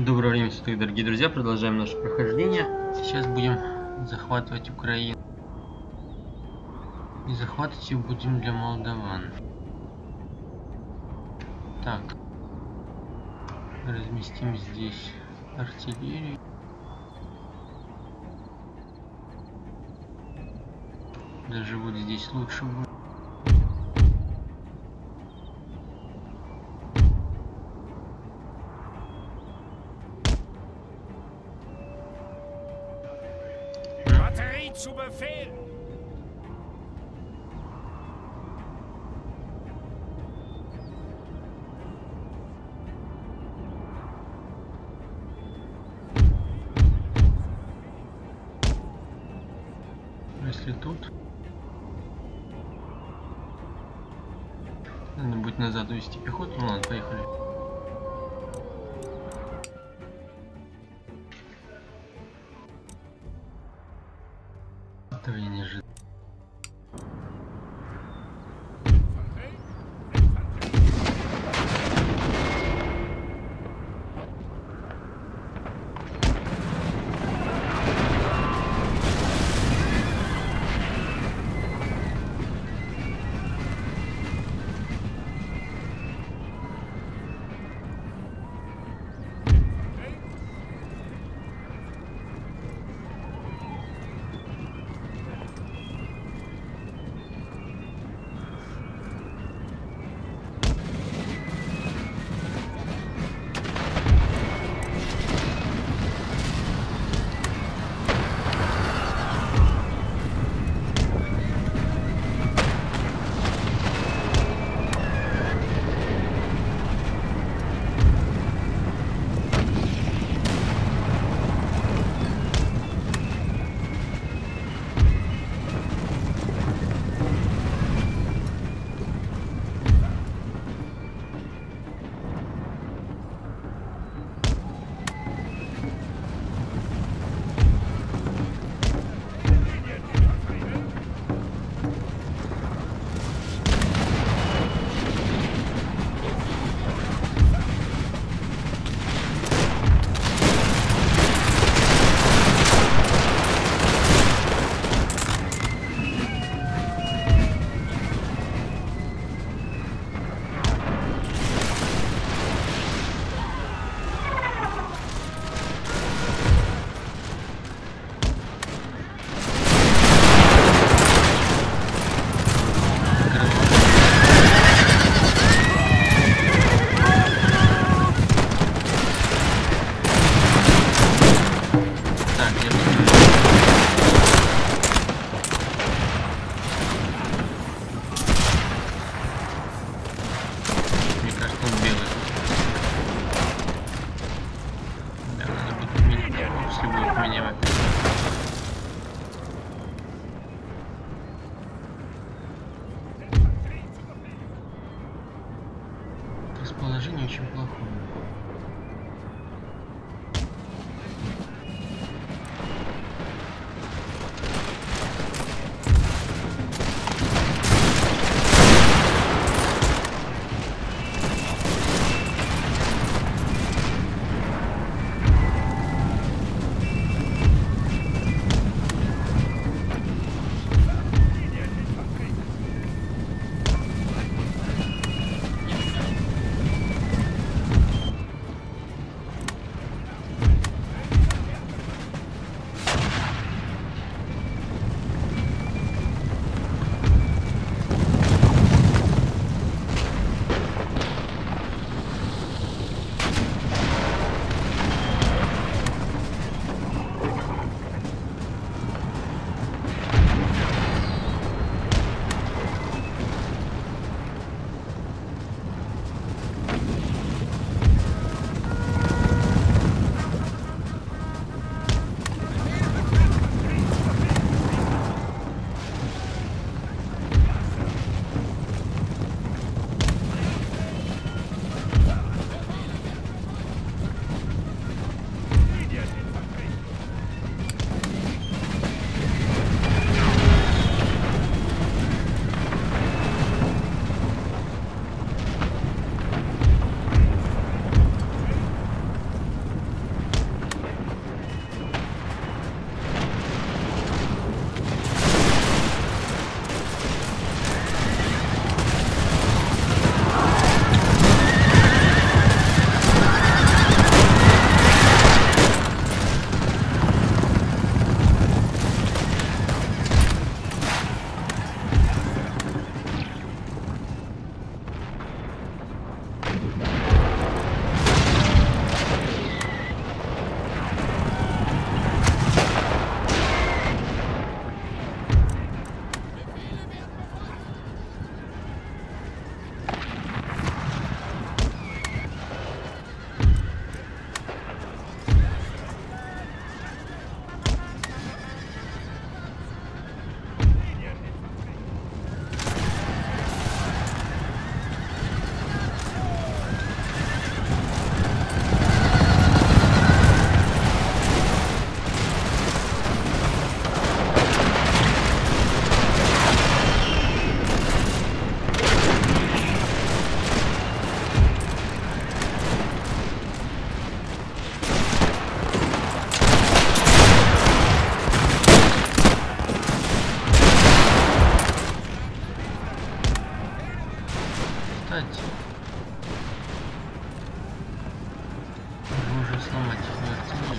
Доброго времени суток, дорогие друзья, продолжаем наше прохождение. Сейчас будем захватывать Украину. И захватывать ее будем для молдаван. Так. Разместим здесь артиллерию. Даже вот здесь лучше будет. Если тут надо будет назад увести пехоту, ну ладно, поехали. Этого я не ожидал. Положение очень плохое. сломать тяжелую артиллерию.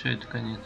Все, это конец.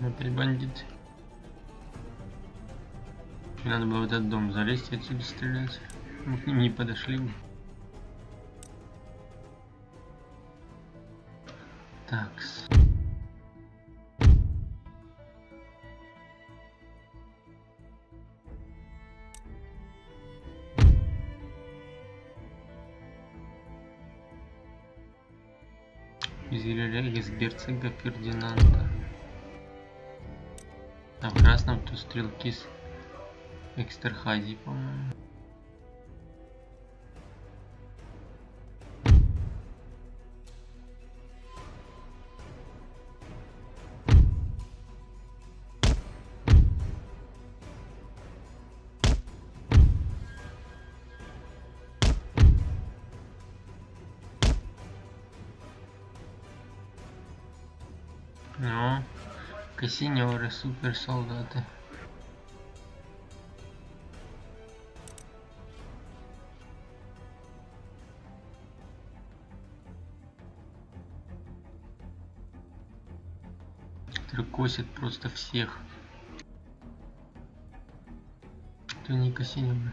Опять бандит. Надо было в этот дом залезть и отсюда стрелять. Мы к ним не подошли. Так. Изъяли из герцога Фердинанда. А в красном тут стрелки с Эстерхази, по-моему. Ну. Кассинеры, супер солдаты. Который косит просто всех. Это не кассинеры.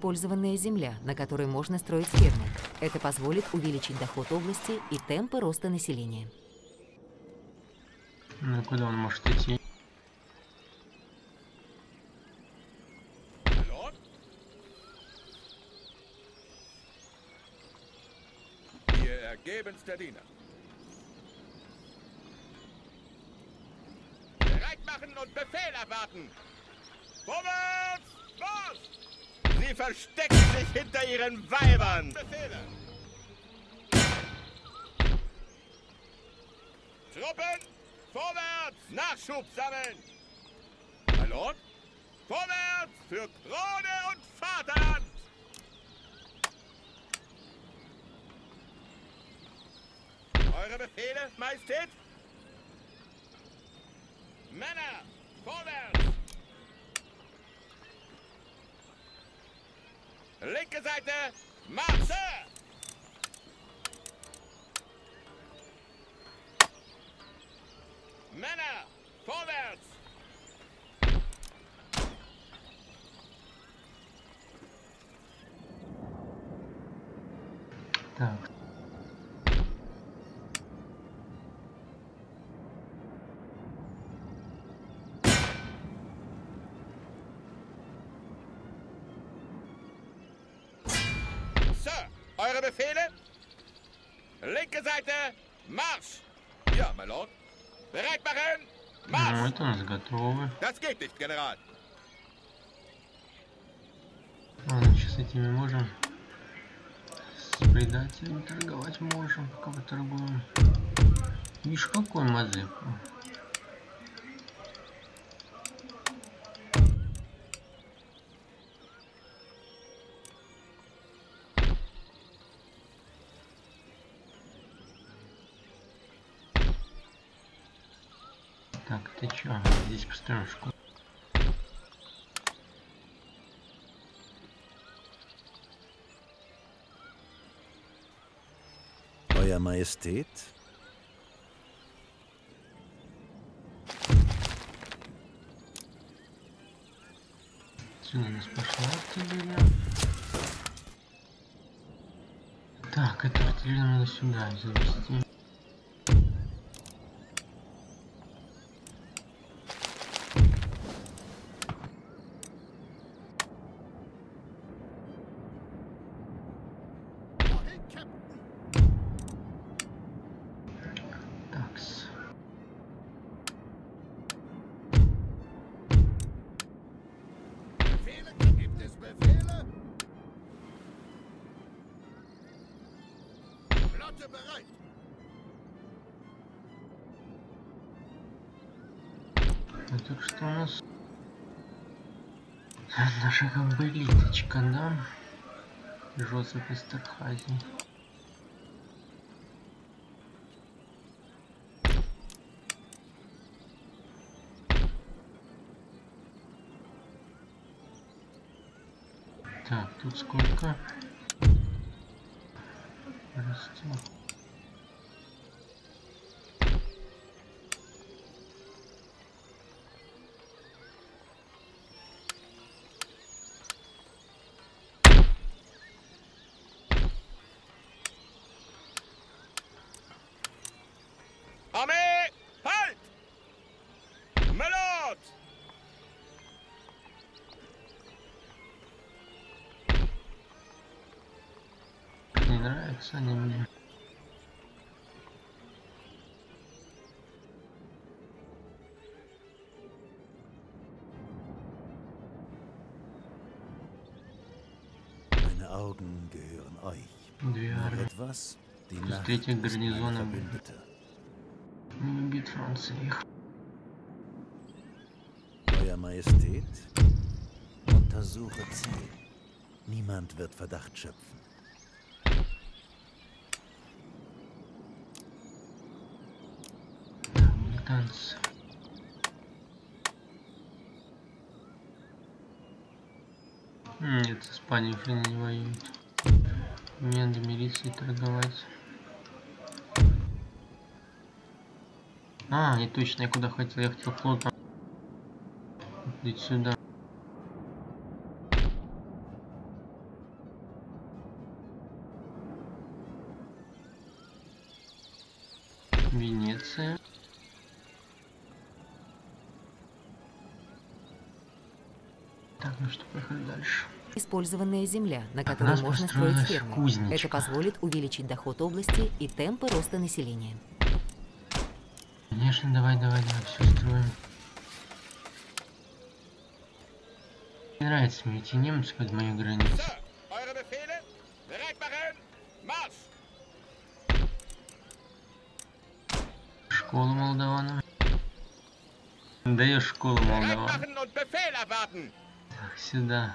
Использованная земля, на которой можно строить фермы. Это позволит увеличить доход области и темпы роста населения. Ну куда он может идти? Sie verstecken sich hinter ihren Weibern! Befehle! Truppen Vorwärts! Nachschub sammeln! Mein Lord! Vorwärts! Für Krone und Vaterland! Eure Befehle, Majestät? Männer! Vorwärts! Linke Seite! Marche! Männer, vorwärts! Так. So, eure Befehle? Linke Seite, Marsch! Ja, mein Lord. Bereit machen! Marsch! Ну, это у нас готовы. Das geht nicht, General. Ладно, сейчас этими можем. С предателем торговать можем, пока поторгуем. Видишь, какой мазы. Так, ты чё? Здесь построим школу. Euer Majestät? Сюда у нас пошла артиллерия. Так, эту артиллерию надо сюда завести. Так что у нас наша гамбелиточка, да? Жозеф Эстерхази. Так, тут сколько? Растет. Armee! Halt! Melot! Не нравится они мне. Meine Augen gehören euch. Etwas, die Nacht. Не убит Франция их. Euer Majestät, untersuche Ziel. Niemand wird Verdacht schöpfen. Танц. Нет, Испания не воюет. Мне надо милиции торговать. А, не точно, я куда хотел, я хотел флотом идти сюда. Венеция. Так, ну что, поехали дальше. Использованная земля, на которой можно строить ферму. Это позволит увеличить доход области и темпы роста населения. Конечно, давай, все строим. Не нравится мне эти немцы под мою границу. Школа молдавана. Даешь школу молодого. Так, сюда.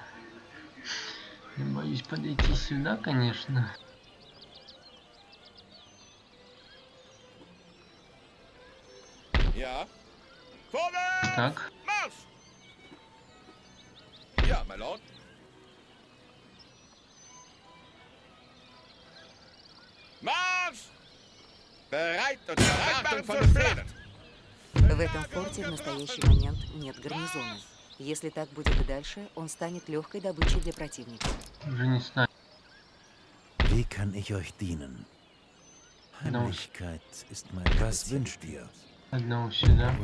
Я боюсь подойти сюда, конечно. Так. В этом форте в настоящий момент нет гарнизона. Если так будет и дальше, он станет легкой добычей для противника. Уже не станет. Одного сюда.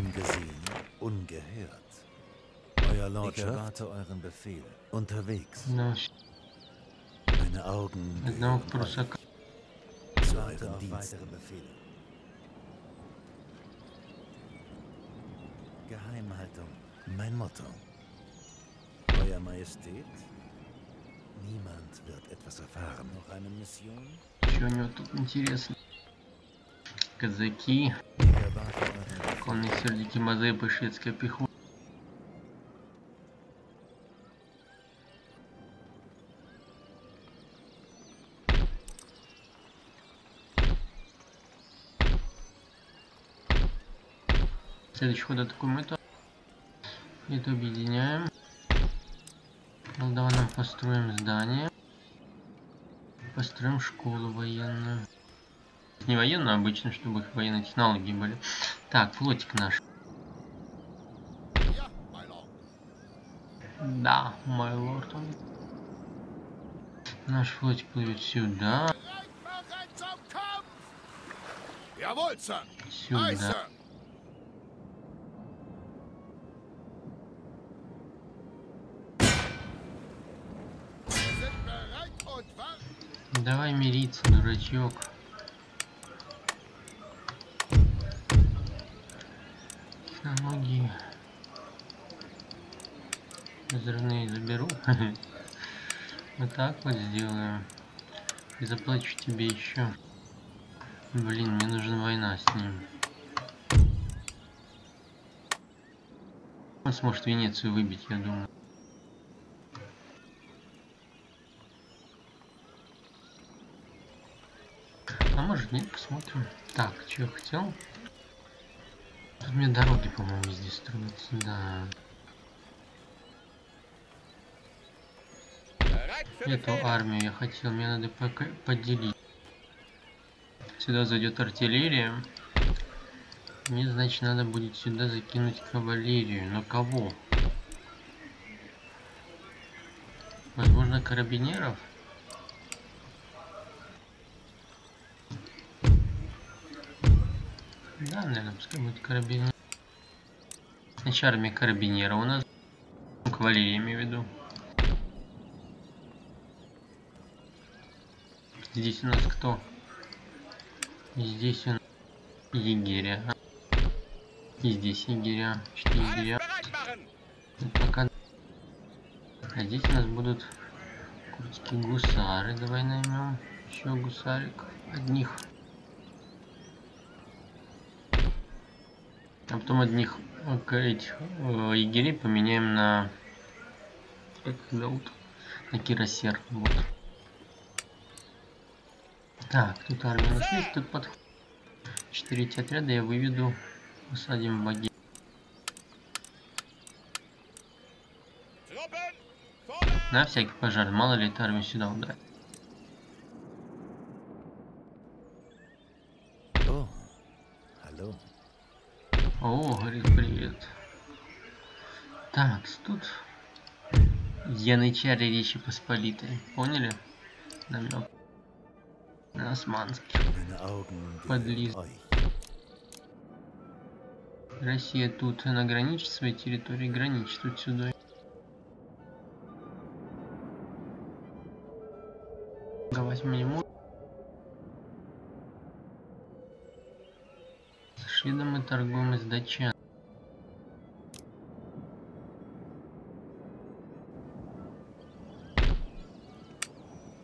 Одного прусака. Geheimhaltung. Mein Motto. Euer Majestät, niemand wird etwas erfahren. Noch eine Mission? Что у него тут интересно? Казаки. Конные сердики мазепы, шведская пехота. Следующий ход атакуем это объединяем. Ну, давай нам построим здание, построим школу военную, не военную, обычно, чтобы их военные технологии были. Так, флотик наш. Да, мой лорд, он. Наш флотик плывет сюда. Сюда. Давай мириться, дурачок. Технологии. Взрывные заберу. Вот так вот сделаю. И заплачу тебе еще. Блин, мне нужна война с ним. Он сможет Венецию выбить, я думаю. А может нет, посмотрим. Так, что я хотел? Тут мне дороги, по-моему, здесь строятся. Да. Эту армию я хотел, мне надо поделить. Сюда зайдет артиллерия. Мне, значит, надо будет сюда закинуть кавалерию. Но кого? Возможно, карабинеров? Да, наверное, пускай будет карабинер. Значит, армия карабинера у нас. Кавалерия, я имею в виду. Здесь у нас кто? Здесь у нас егеря. И здесь егеря. 4 егеря. Пока... А здесь у нас будут курдские гусары. Давай наймем еще гусарик. Одних. А потом одних этих егерей поменяем на... Как их зовут? На кирасер. Вот. Так, тут армия нашлись, тут подходит. 4 эти отряда я выведу. Посадим в баги. На всякий пожар. Мало ли эта армия сюда ударит. О, говорит, привет. Так, тут янычары Речи Посполитой. Поняли? Намек. На османский. Подлиз. Россия тут она граничит своей территорией, граничит тут сюда. Возьмем ему. Шведом мы торгуем из датчан.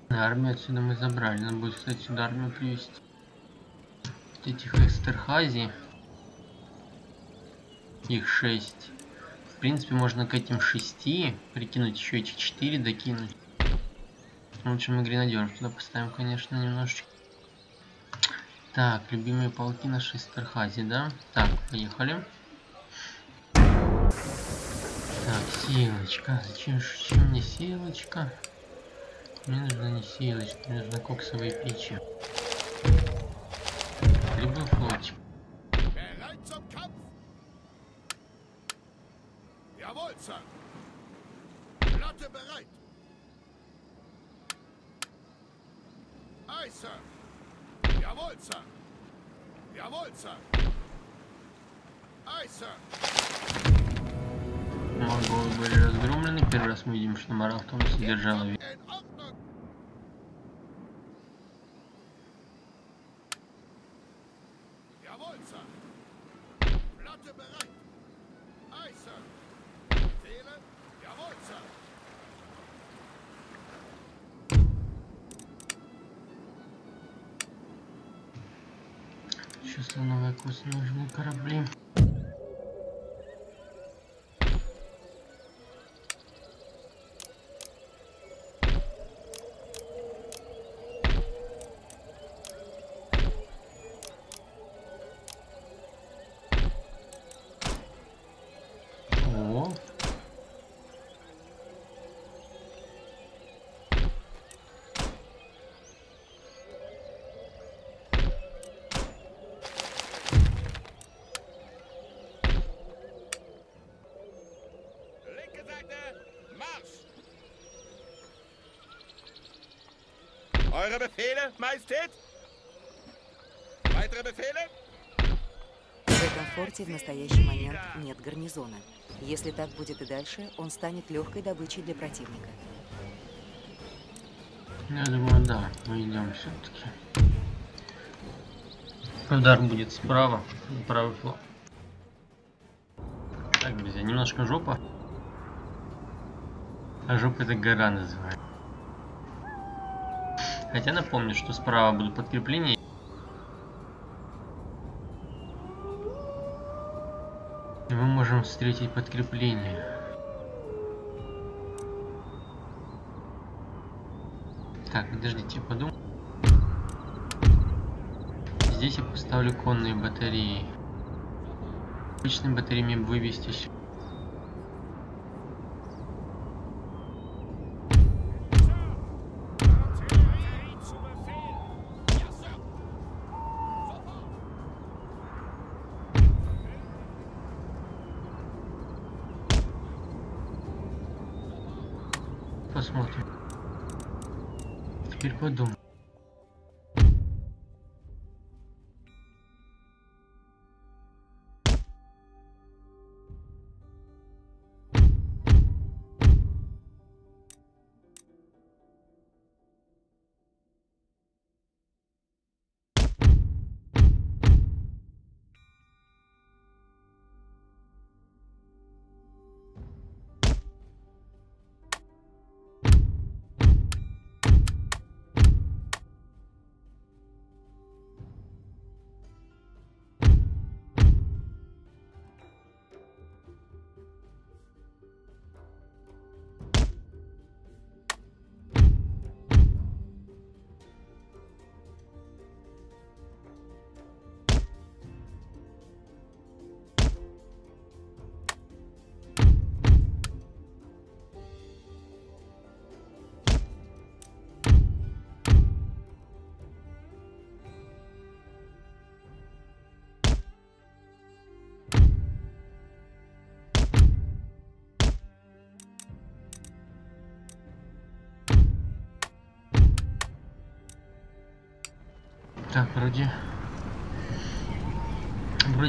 Армию отсюда мы забрали. Надо будет, кстати, сюда армию привезти. Этих Эстерхази. их 6. В принципе, можно к этим 6 прикинуть, еще эти 4 докинуть. Лучше мы гренадеров туда поставим, конечно, немножечко. Так, любимые полки на Эстерхази, да? Так, поехали. Так, силочка. Зачем мне силочка? Мне нужна не силочка, мне нужна коксовые печи. Любой флотик. Монголы были разгромлены. Первый раз мы видим, что морал в том содержала. Сейчас новая курс нужны корабли. Eure Befehle, Majestät? Weitere Befehle? В этом форте в настоящий момент нет гарнизона. Если так будет и дальше, он станет легкой добычей для противника. Я думаю, да, мы идем все-таки. Удар будет справа, правый фланг. Так, друзья, немножко жопа. А жопа это гора называется. Хотя напомню, что справа будут подкрепления. И мы можем встретить подкрепление. Так, подождите, я подумаю. Здесь я поставлю конные батареи. Обычными батареями вывести сюда. Посмотрим. Теперь подумаем. Так, вроде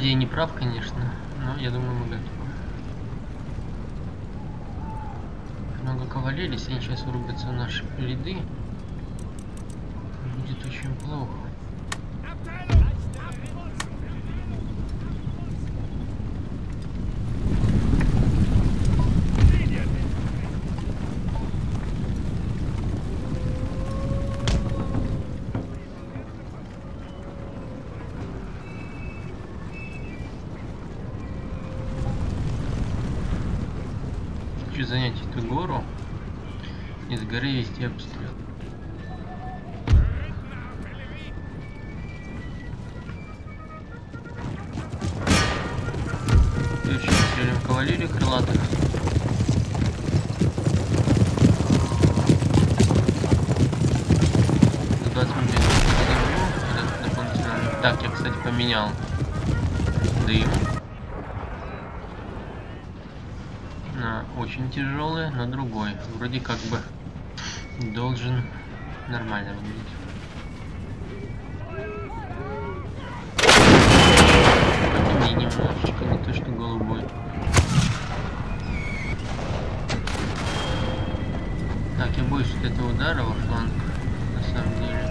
я не прав, конечно, но я думаю, мы готовы. Много кавалерии, если они сейчас врубятся в наши ряды, будет очень плохо. занять эту гору, и с горы вести обстрел. Следующим стрелем кавалерию крылатых. За 20 минут я дополнительно. Так, я, кстати, поменял дым. Очень тяжелый, но другой. Вроде как бы должен нормально выглядеть. Потемнее немножечко, не то что голубой. Так, я боюсь вот этого удара во фланг, на самом деле.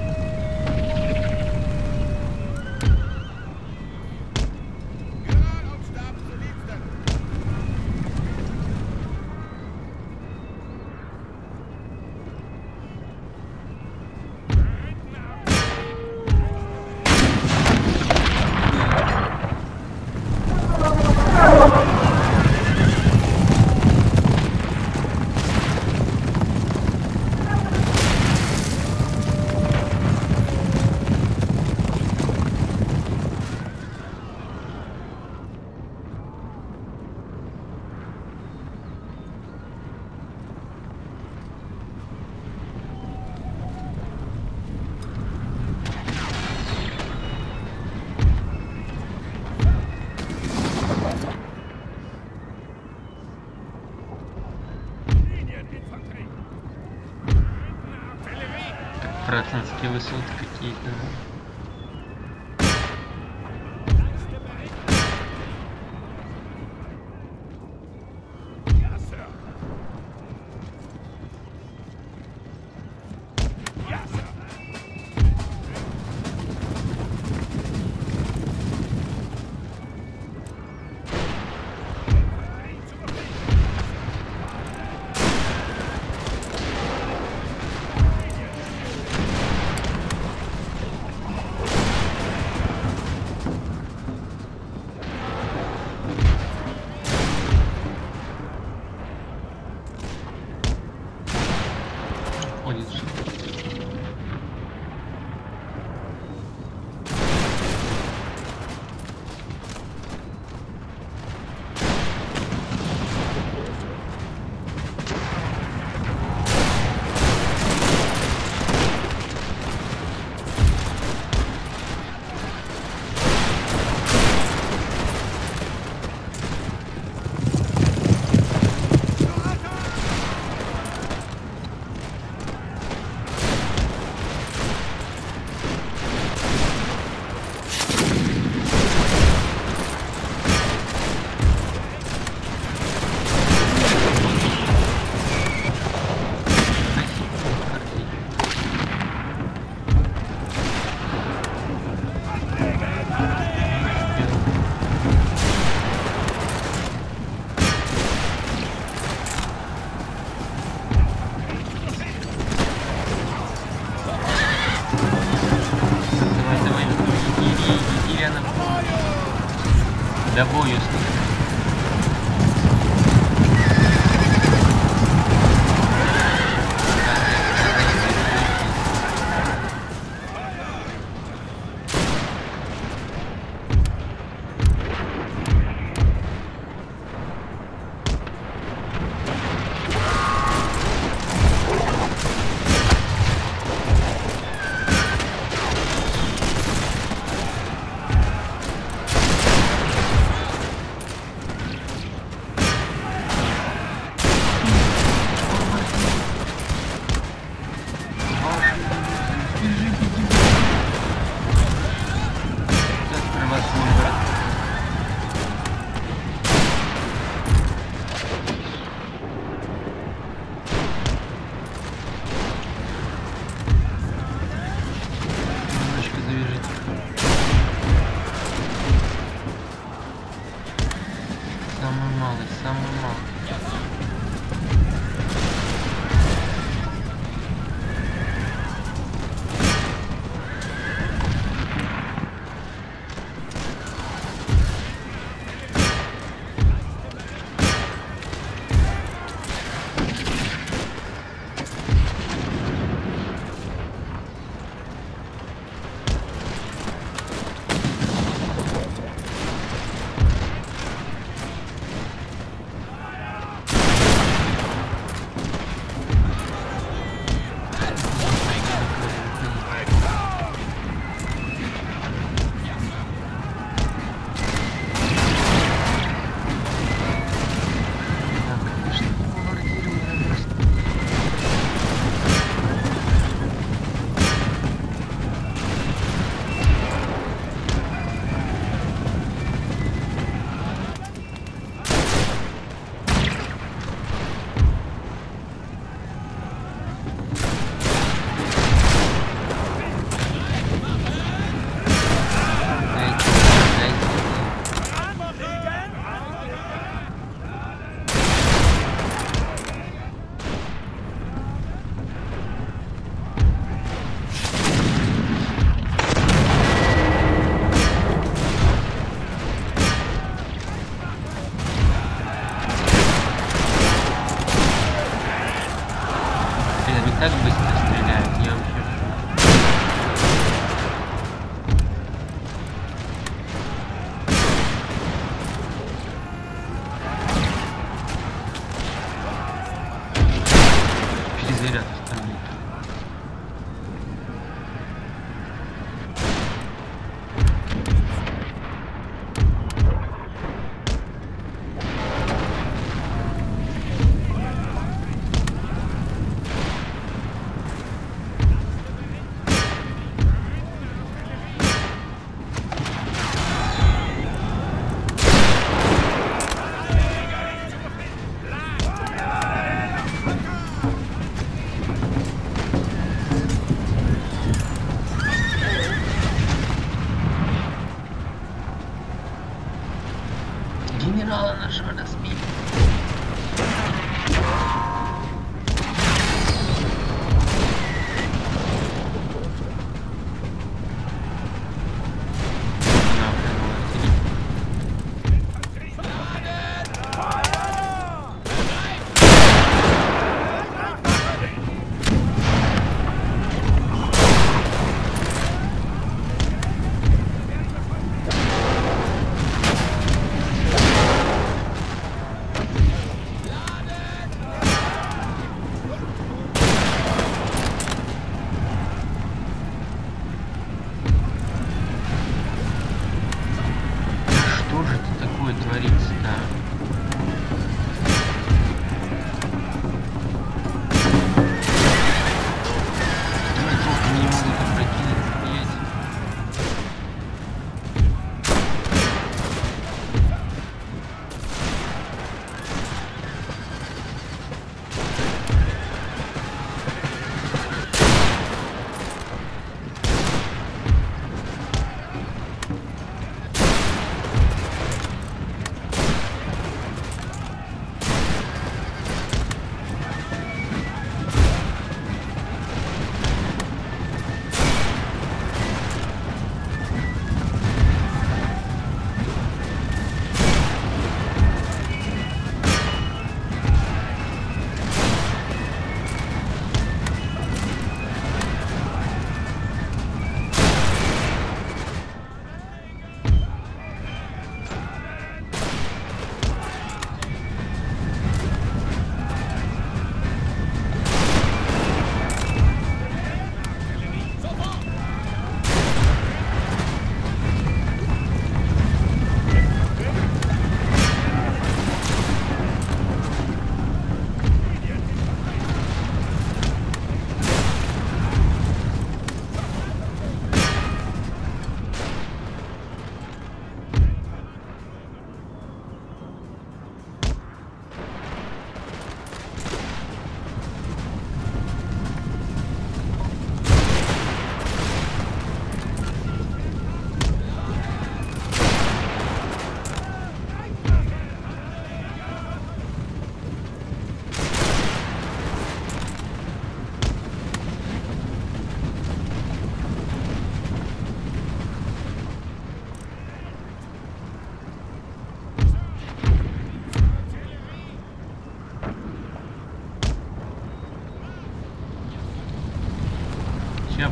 Французские высоты какие-то.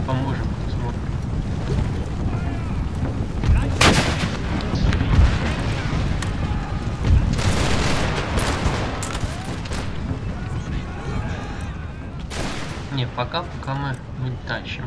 поможем. Не, пока мы тащим.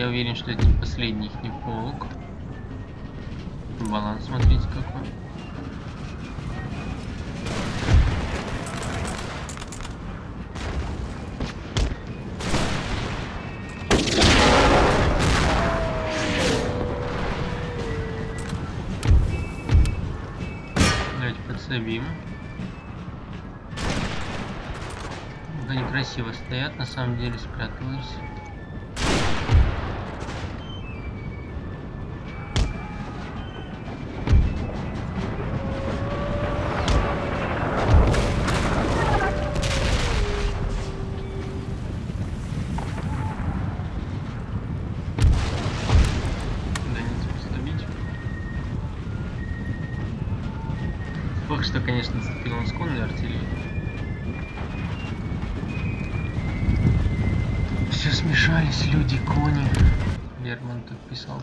я уверен, что это последний их не полк. Баланс, смотрите, какой. Давайте подсобим. Да, некрасиво стоят, на самом деле спрятались. Что, конечно, зацепил он конной артиллерии. Все смешались, люди, кони. Берман тут писал.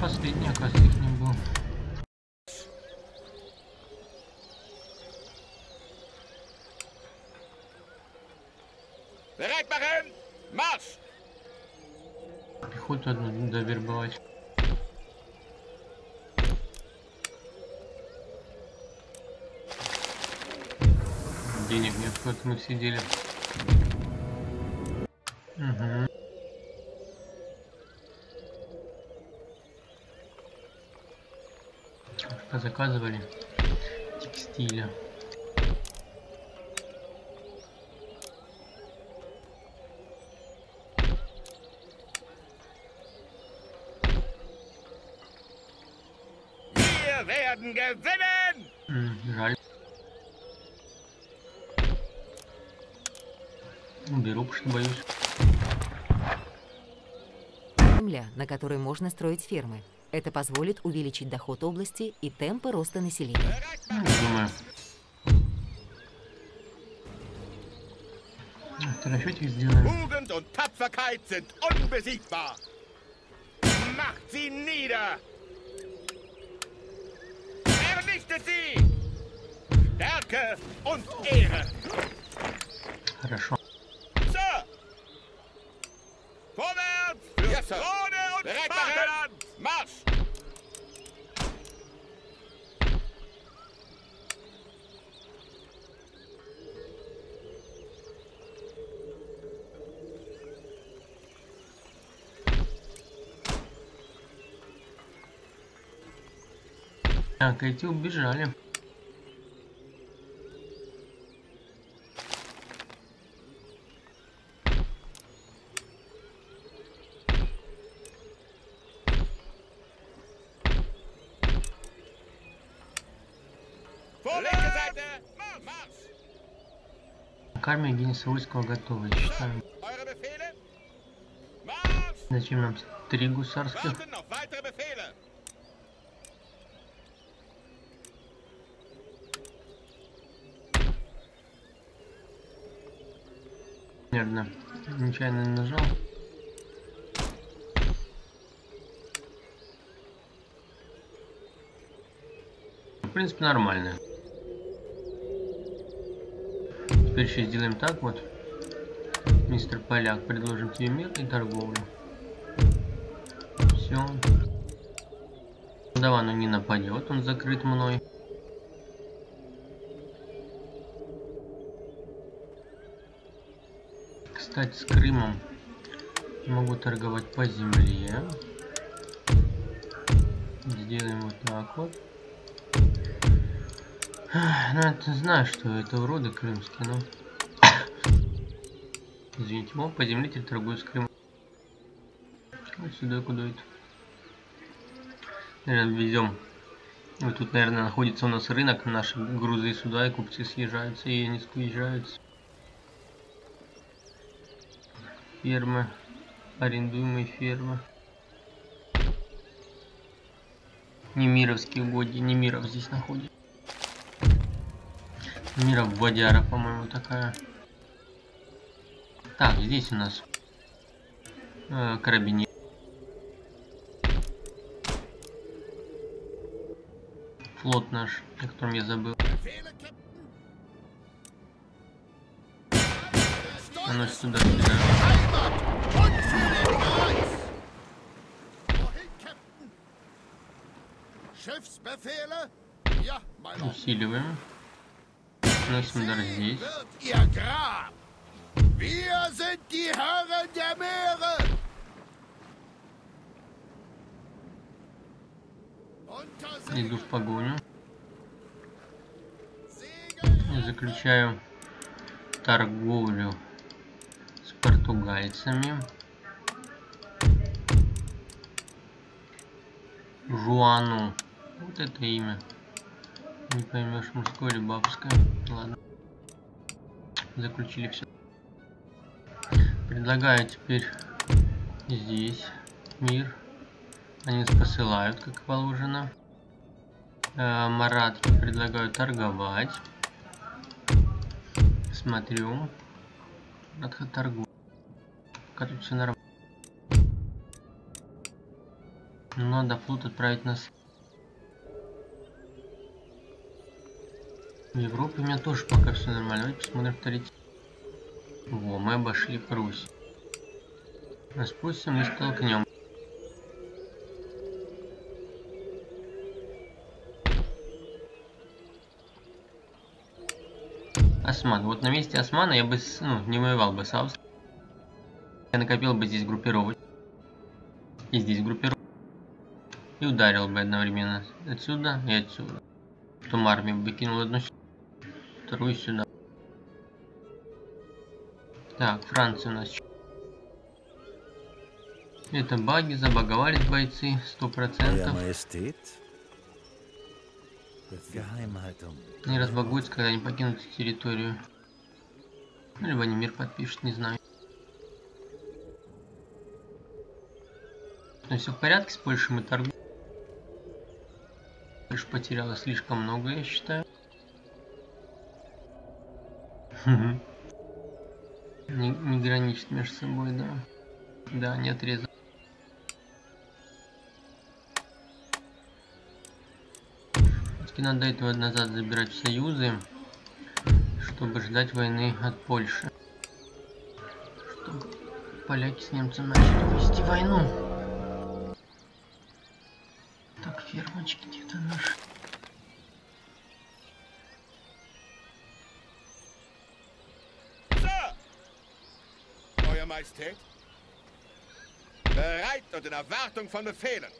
Последний, оказывается, их не было. Пехоту одну надо вербовать. Денег нет, вот мы все делим. Угу. Заказывали текстиля. Жаль. Уберу, потому что боюсь. Земля, на которой можно строить фермы. Это позволит увеличить доход области и темпы роста населения. Думаю. Это расчетик сделаем. Хорошо. Так, эти убежали. Армия Евгения Савойского готова, я считаю. Зачем нам 3 гусарских? Наверное, нечаянно нажал. В принципе, нормально. Теперь еще сделаем так вот. Мистер Поляк, предложим тебе мир и торговлю. Все. Да, оно не нападет, он закрыт мной. Кстати, с Крымом могу торговать по земле. Сделаем вот так вот. Ну, это знаю, что это уроды крымские, но... Извините, мол, по земле теперь торгую с Крымом. Вот сюда куда это? Наверное, везем. Вот тут, наверное, находится у нас рынок. Наши грузы сюда, и купцы съезжаются, и они съезжаются. Фермы. Арендуемые фермы. Немировские угодья. Немиров здесь находится. Немиров водяра, по-моему, такая. Так, здесь у нас карабинер. Флот наш, о котором я забыл. Наносит сюда, сюда. Усиливаем. Наносим удар здесь. Иду в погоню. И заключаю торговлю с португальцами. Жуану. Вот это имя. Не поймешь, мужское или бабское. Ладно. Заключили все. Предлагаю теперь здесь мир. Они нас посылают, как положено. Марат предлагаю торговать. Смотрю. Маратха торгует. Пока тут все нормально. Но надо флот отправить нас. В Европе у меня тоже пока все нормально. Давайте посмотрим вторить. Во, мы обошли Русь. Нас спустим и столкнем. Осман. Вот на месте Османа я бы не воевал бы с Австрией. Я накопил бы здесь группировок. И здесь группировок. И ударил бы одновременно отсюда и отсюда. Потом армию бы кинул одну сюда, вторую сюда. Так, Франция у нас. Это баги, забаговались бойцы, 100%. Не разбагуются, когда они покинут территорию. Ну, либо они мир подпишут, не знаю. Но все в порядке, с Польшей мы торгуем. Польша потеряла слишком много, я считаю. Не граничит между собой, да. Да, не отрезал. Все-таки надо этого назад забирать в союзы, чтобы ждать войны от Польши. Чтобы поляки с немцами начали вести войну. Так, фермочки где-то наши. Majestät, bereit und in Erwartung von Befehlen.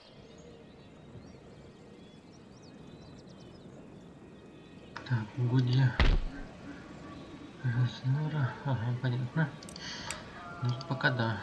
Так, Гудья, Разнора, ага, понятно. Ну, пока да.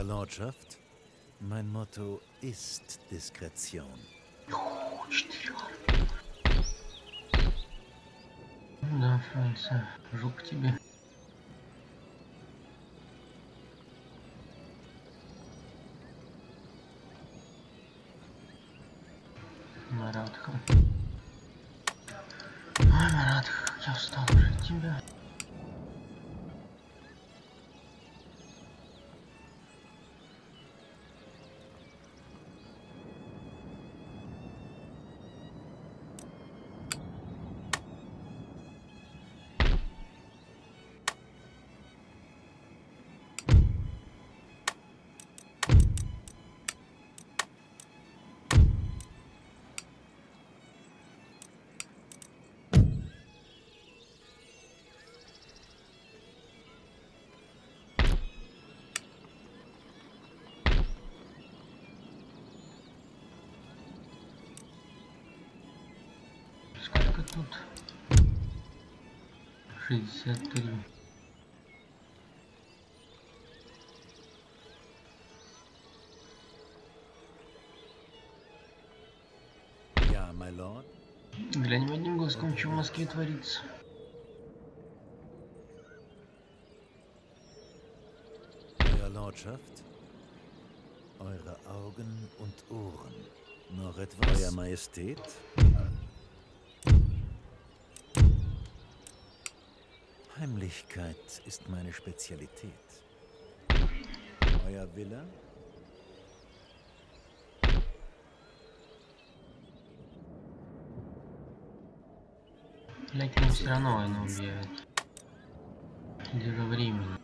Eurer Lordschaft, mein Motto ist Diskretion. Да, Франция, жук тебе. Маратха. Ой, Маратха, как я устал уже от тебя. Сколько тут? 63. Я, мой лорд. Глянем одним глазком, что в Москве творится. Euer Lordschaft, eure Augen und Ohren. Noch etwas, Euer Majestät. Heimlichkeit ist meine Spezialität. Euer Wille? Блять, меня все равно войну убивает. Или же времени.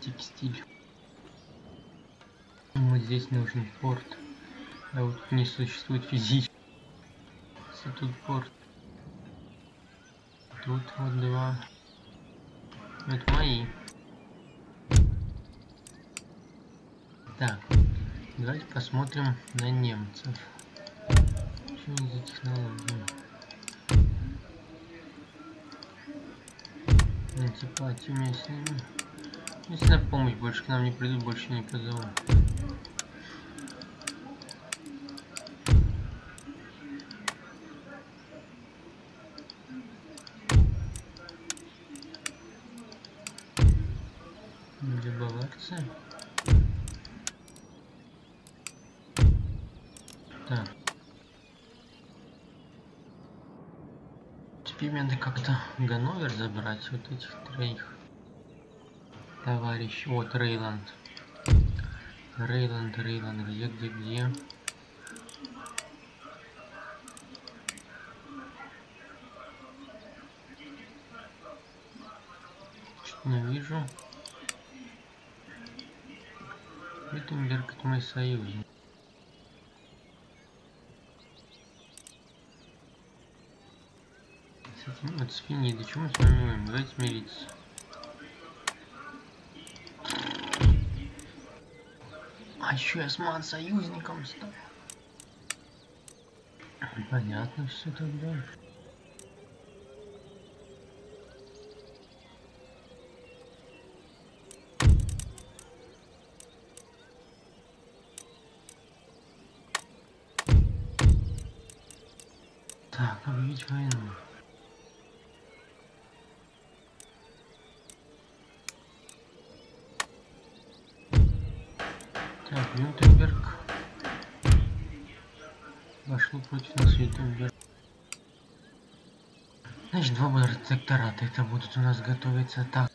Текстиль. Вот здесь нужен порт. А вот не существует физически. Тут порт. Тут вот два. Это мои. Так, давайте посмотрим на немцев. Что за технология? Принципати меня с ними. Если на помощь больше к нам не придут, больше не позову. Так. Теперь мне надо как-то Ганновер забрать, вот этих троих товарищ. Вот Рейланд. Рейланд, где? Что-то не вижу. Виттенберг — это мой союзник. Вот с Финидой, чего мы с вами умеем? Давайте мириться. А еще и осман союзником стал. Понятно все тогда. Объявить войну. Так, Виттенберг пошло против нас. Виттенберг, значит, два протектората это будут у нас готовиться. Так,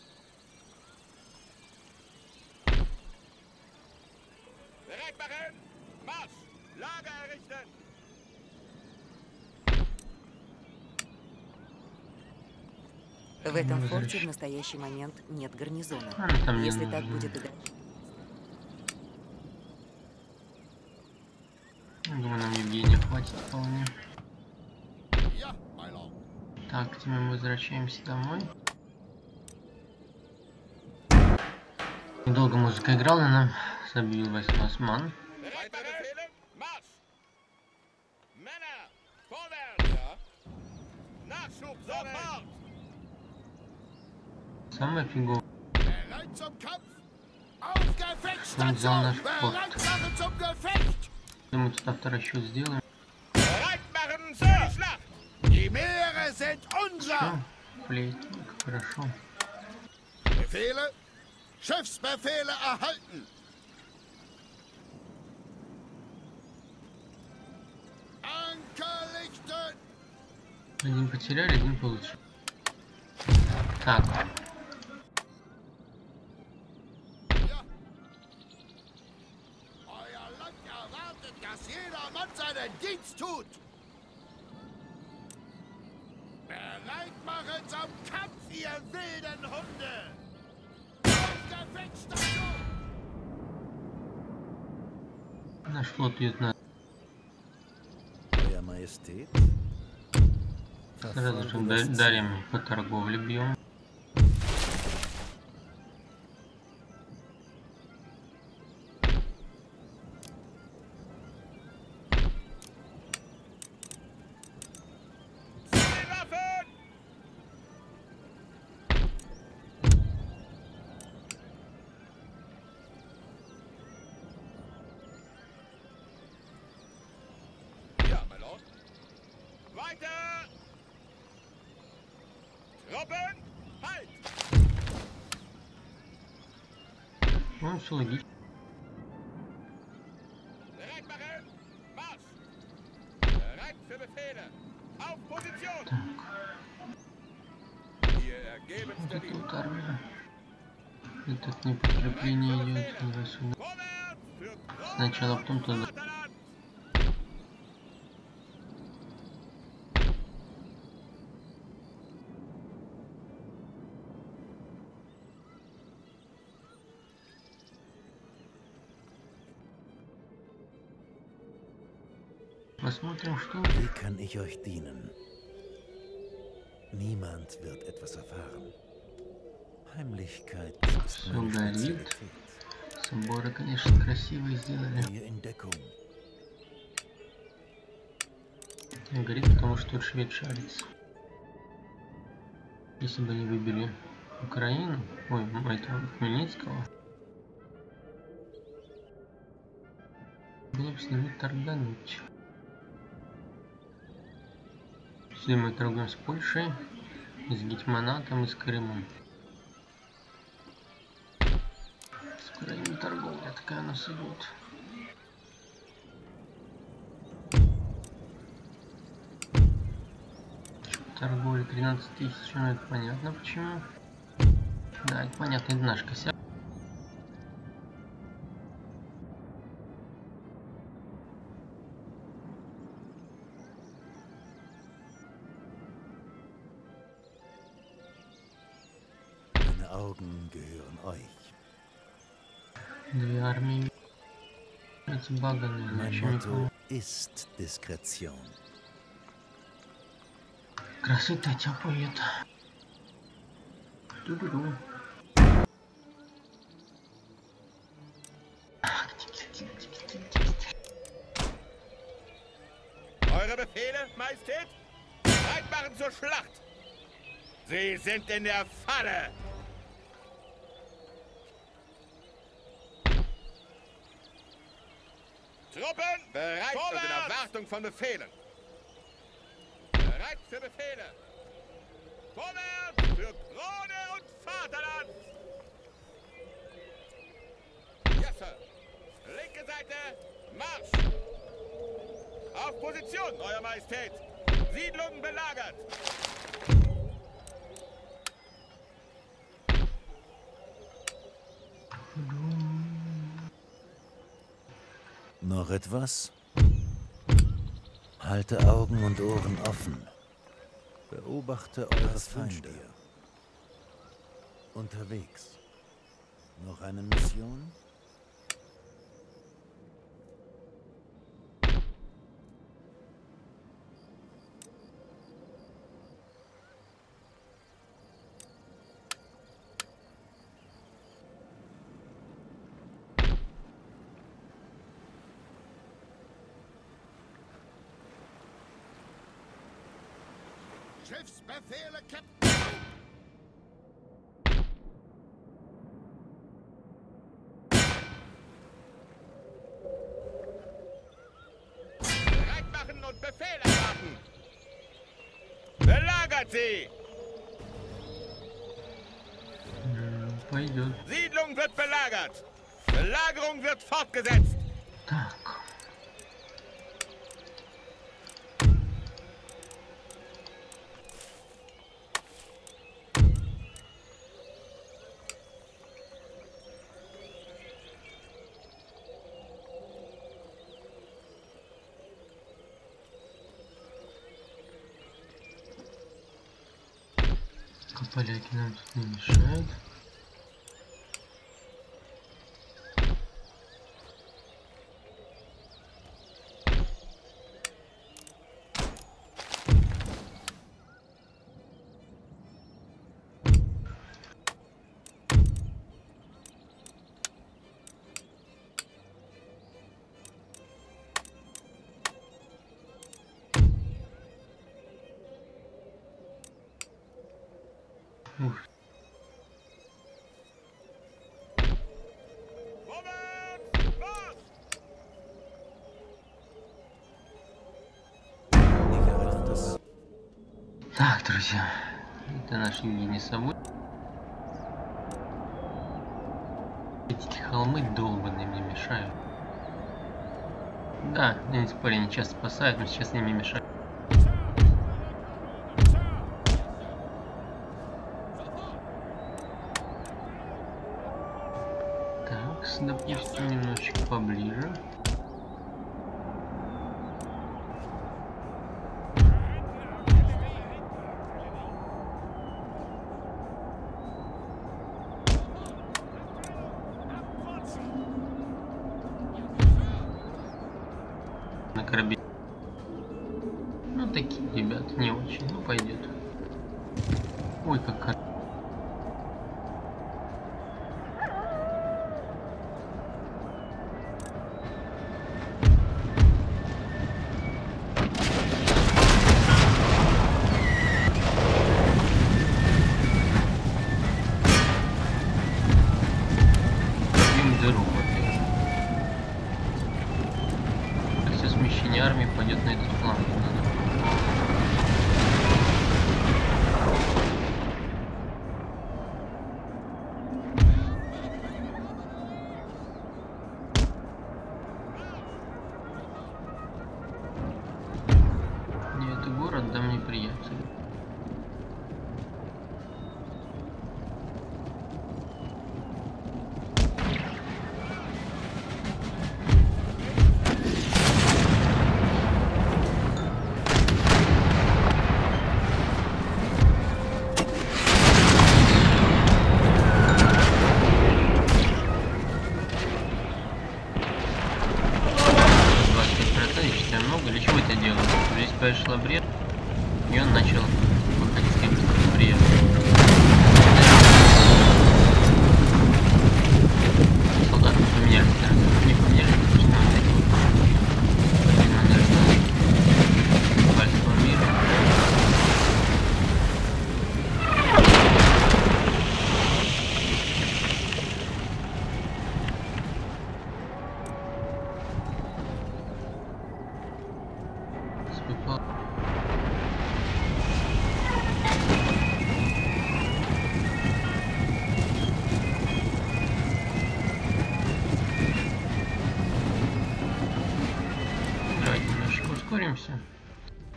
в этом форте в настоящий момент нет гарнизона. Если так будет и дальше. Думаю, нам Евгения хватит вполне. Так, теперь мы возвращаемся домой. Недолго музыка играла, и нам забил осман. Самое фиговое. Он взял наш порт. Мы тут автор сделаем. Все, плейтник, хорошо. Befehle, Schiffsbefehle erhalten. Один потеряли, один получил. Так. Наш флот идет на... Сразу же дарим по торговле бьем. Ну, все логично. Так. Вот тут армия. И тут не подкрепление идет. Сначала, потом туда. Посмотрим, что... Wie kann ich euch dienen? Niemand wird etwas erfahren. Heimlichkeit ist meine Spezialität. Соборы, конечно, красивые сделали. Горит, потому что тут швед шарится. Если бы они выбили Украину, ой, этого Хмельницкого, было бы с ними торгануть. Мы торгуем с Польшей, с Гетманатом и с Крымом. С Украиной торговля такая у нас идет. Торговля 13 тысяч, ну это понятно почему. Да, это понятно, это наш косяк. Две армии. Эти баганы, значит. Красота тебя поет. Ту-ду-ду. Eure Befehle, Majestät? Bereit machen zur Schlacht! Sie sind in der Falle! Truppen, bereit und in Erwartung von Befehlen. Bereit für Befehle. Vorwärts für Krone und Vaterland. Yes, Sir. Linke Seite, Marsch. Auf Position, Euer Majestät. Siedlungen belagert. Noch etwas? Halte Augen und Ohren offen. Beobachte eure Feinde. Unterwegs. Noch eine Mission? Schiffsbefehle, Captain! Делегации! Пойдет. Siedlung wird belagert. Belagerung wird fortgesetzt. Так. Поляки нам тут не мешают. Так, друзья, это наш Евгений Савойский. Эти холмы долбаные мне мешают. Да, эти парни часто спасают, но сейчас ними мешают. Так, допустим, немножечко поближе.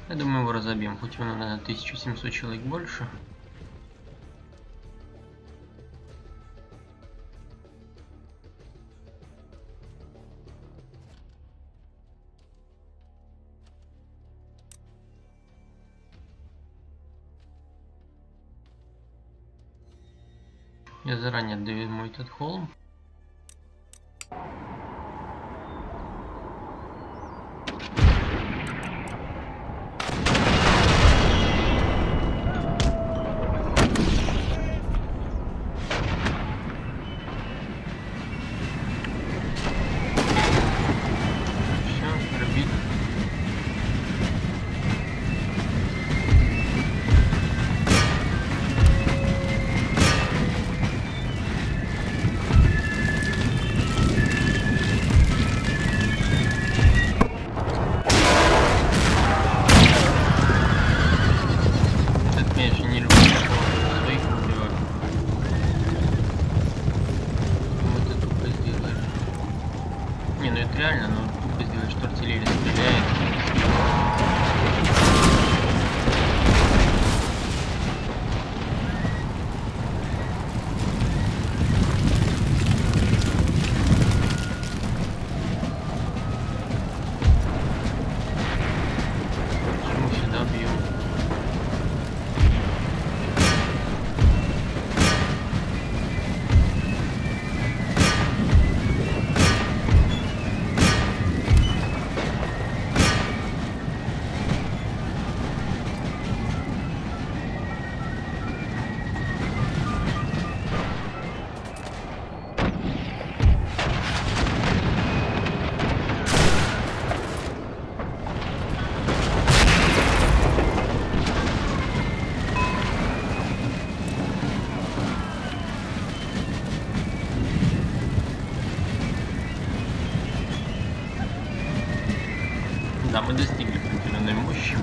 Я думаю, его разобьем, хоть его надо на 1700 человек больше. Я заранее отдаю ему этот холм. Не, ну это реально, ну тупо сделать, что артиллерия стреляет. Мы достигли определенной мощи.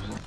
пользу.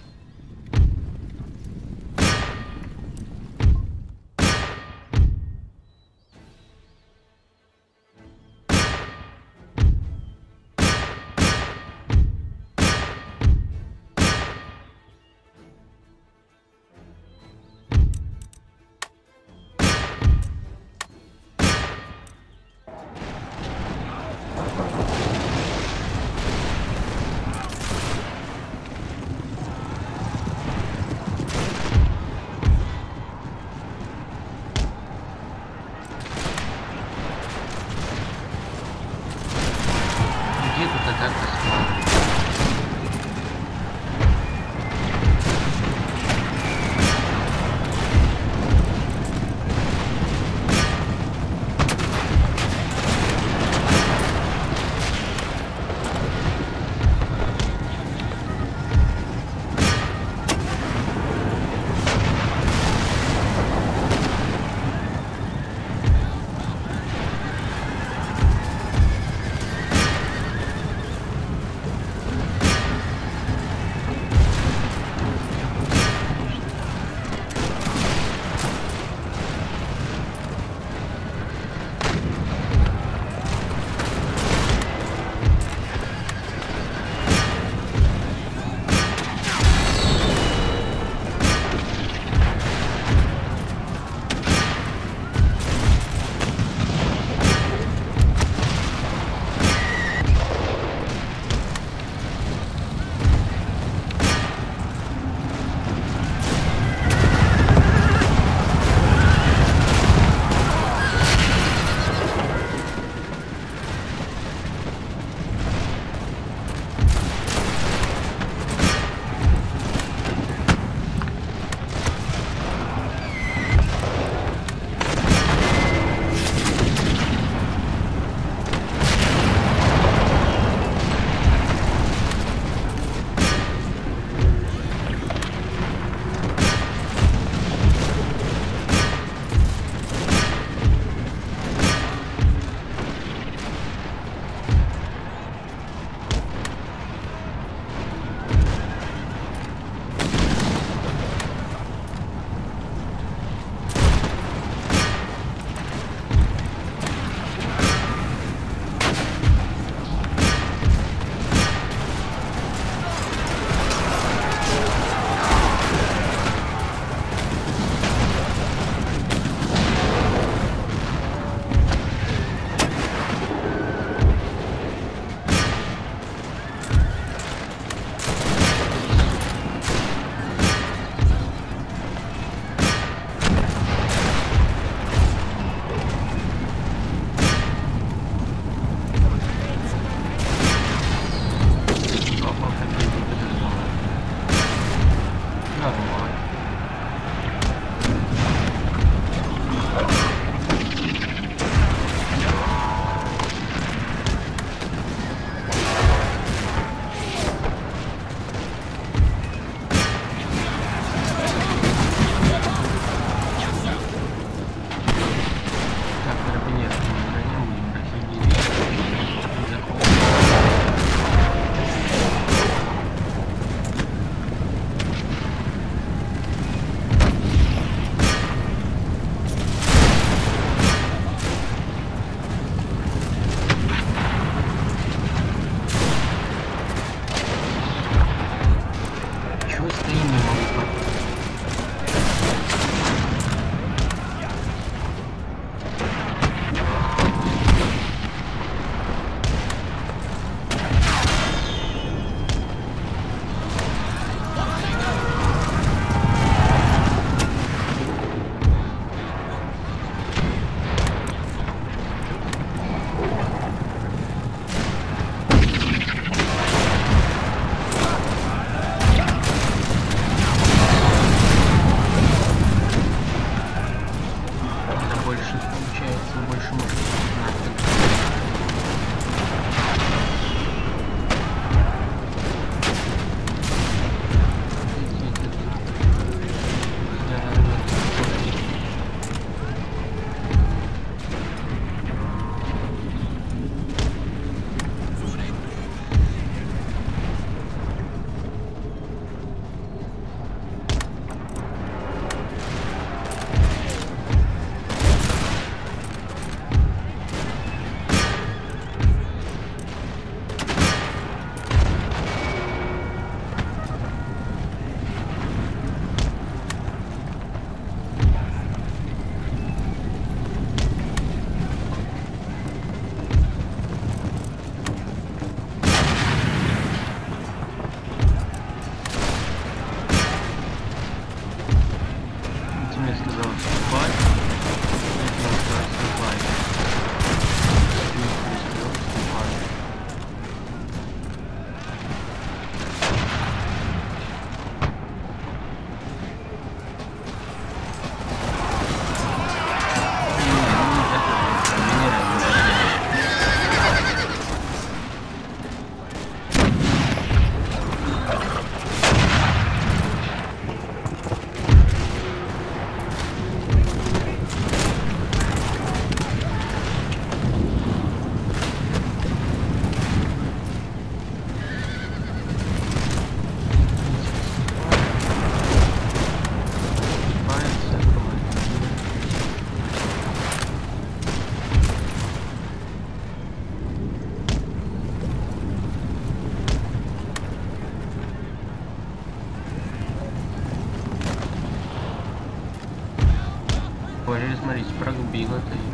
ускорили, смотрите, прогубило это их.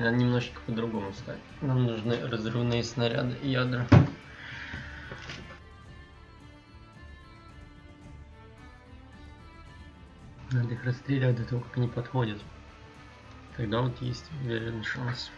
Надо немножечко по-другому ставить. Нам нужны разрывные снаряды и ядра. Надо их расстрелять до того, как они подходят. Тогда вот есть уверенный шанс.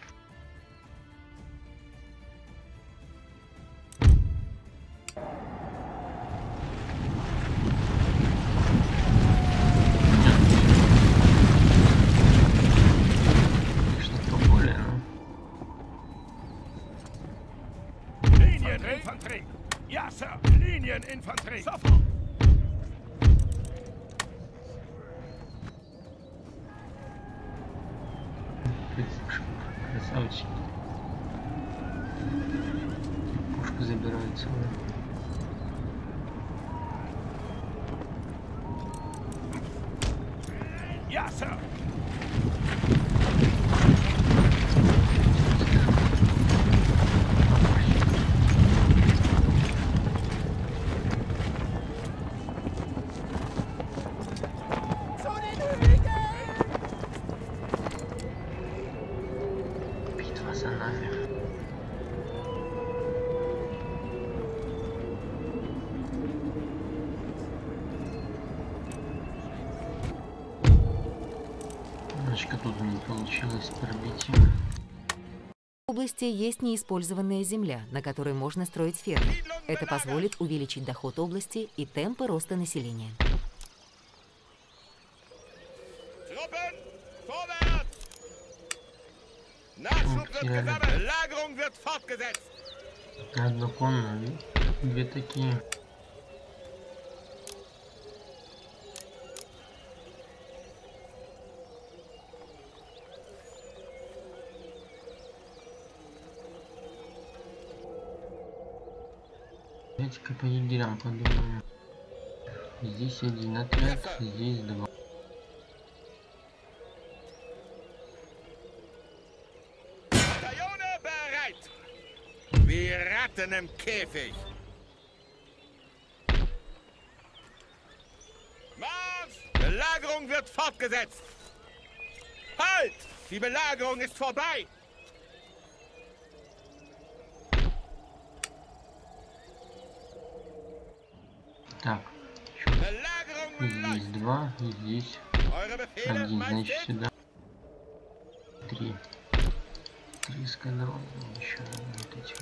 В области есть неиспользованная земля, на которой можно строить фермы. Это позволит увеличить доход области и темпы роста населения. Одно конное, две такие. Давайте-ка по егерям подумаем. Здесь один отряд, здесь два. Halt! Die Belagerung ist vorbei! Так, здесь два, здесь один, значит сюда три. Три эскадрона, еще вот этих.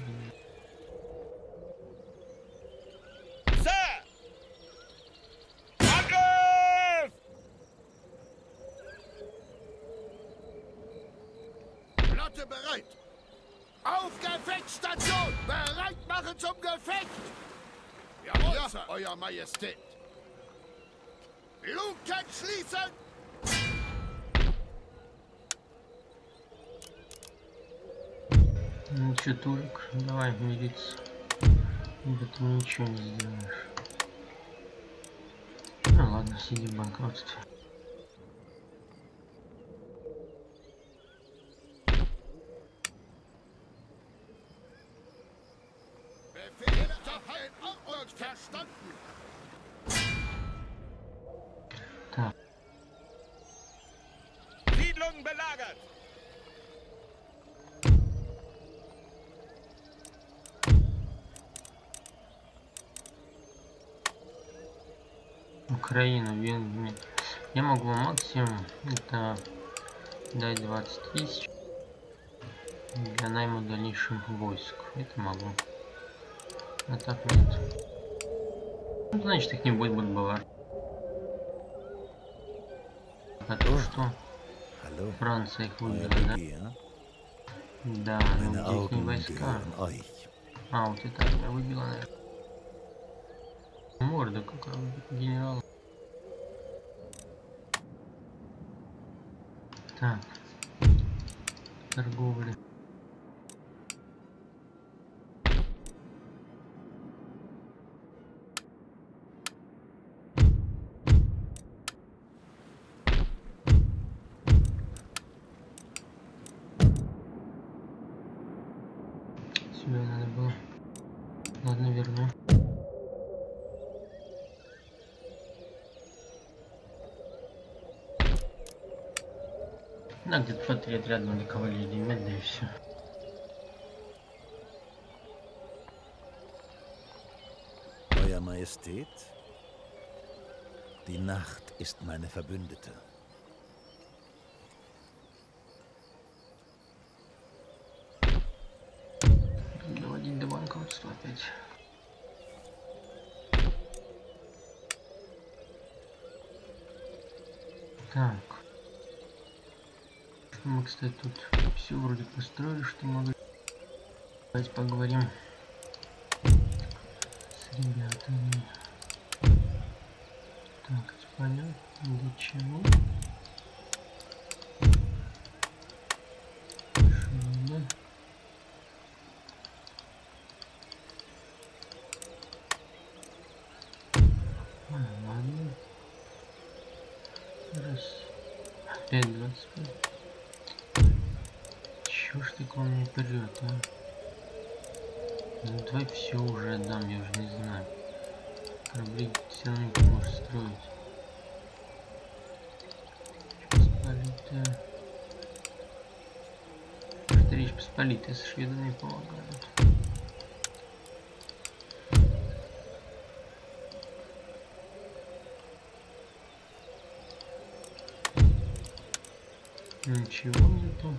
Euer Majestät. Luken schließen! Ну че, Турик, давай мириться. Да ты ничего не сделаешь. Ну ладно, сиди в банкротстве. Так. Украина, Венгрия. Я могу максимум это дать 20 000 для найма дальнейших войск. Это могу. А так нет. Ну, значит, их не будет бульбовар. А то, что Франция их выбила, да? Да, но их не войска. А, вот это я выбила, наверное. Морда какая, генерал. Так. Торговля. Сюда надо было. Ладно, верну. Да, где-то по 3 отряда на кавалерии иметь, да и все. Euer Majestät, die Nacht ist meine Verbündete. Доводить до банкротства опять. Так. Мы, кстати, тут все вроде построили, что могли. Давайте поговорим с ребятами. Так, понятно, для чего. Ладно. Раз. Опять 25. Чего ж ты к вам не придет, а? Ну давай все уже отдам, я уже не знаю. Корабли все равно не можешь строить. Посполитая. Речь Посполитая со шведами помогают. Ничего нету.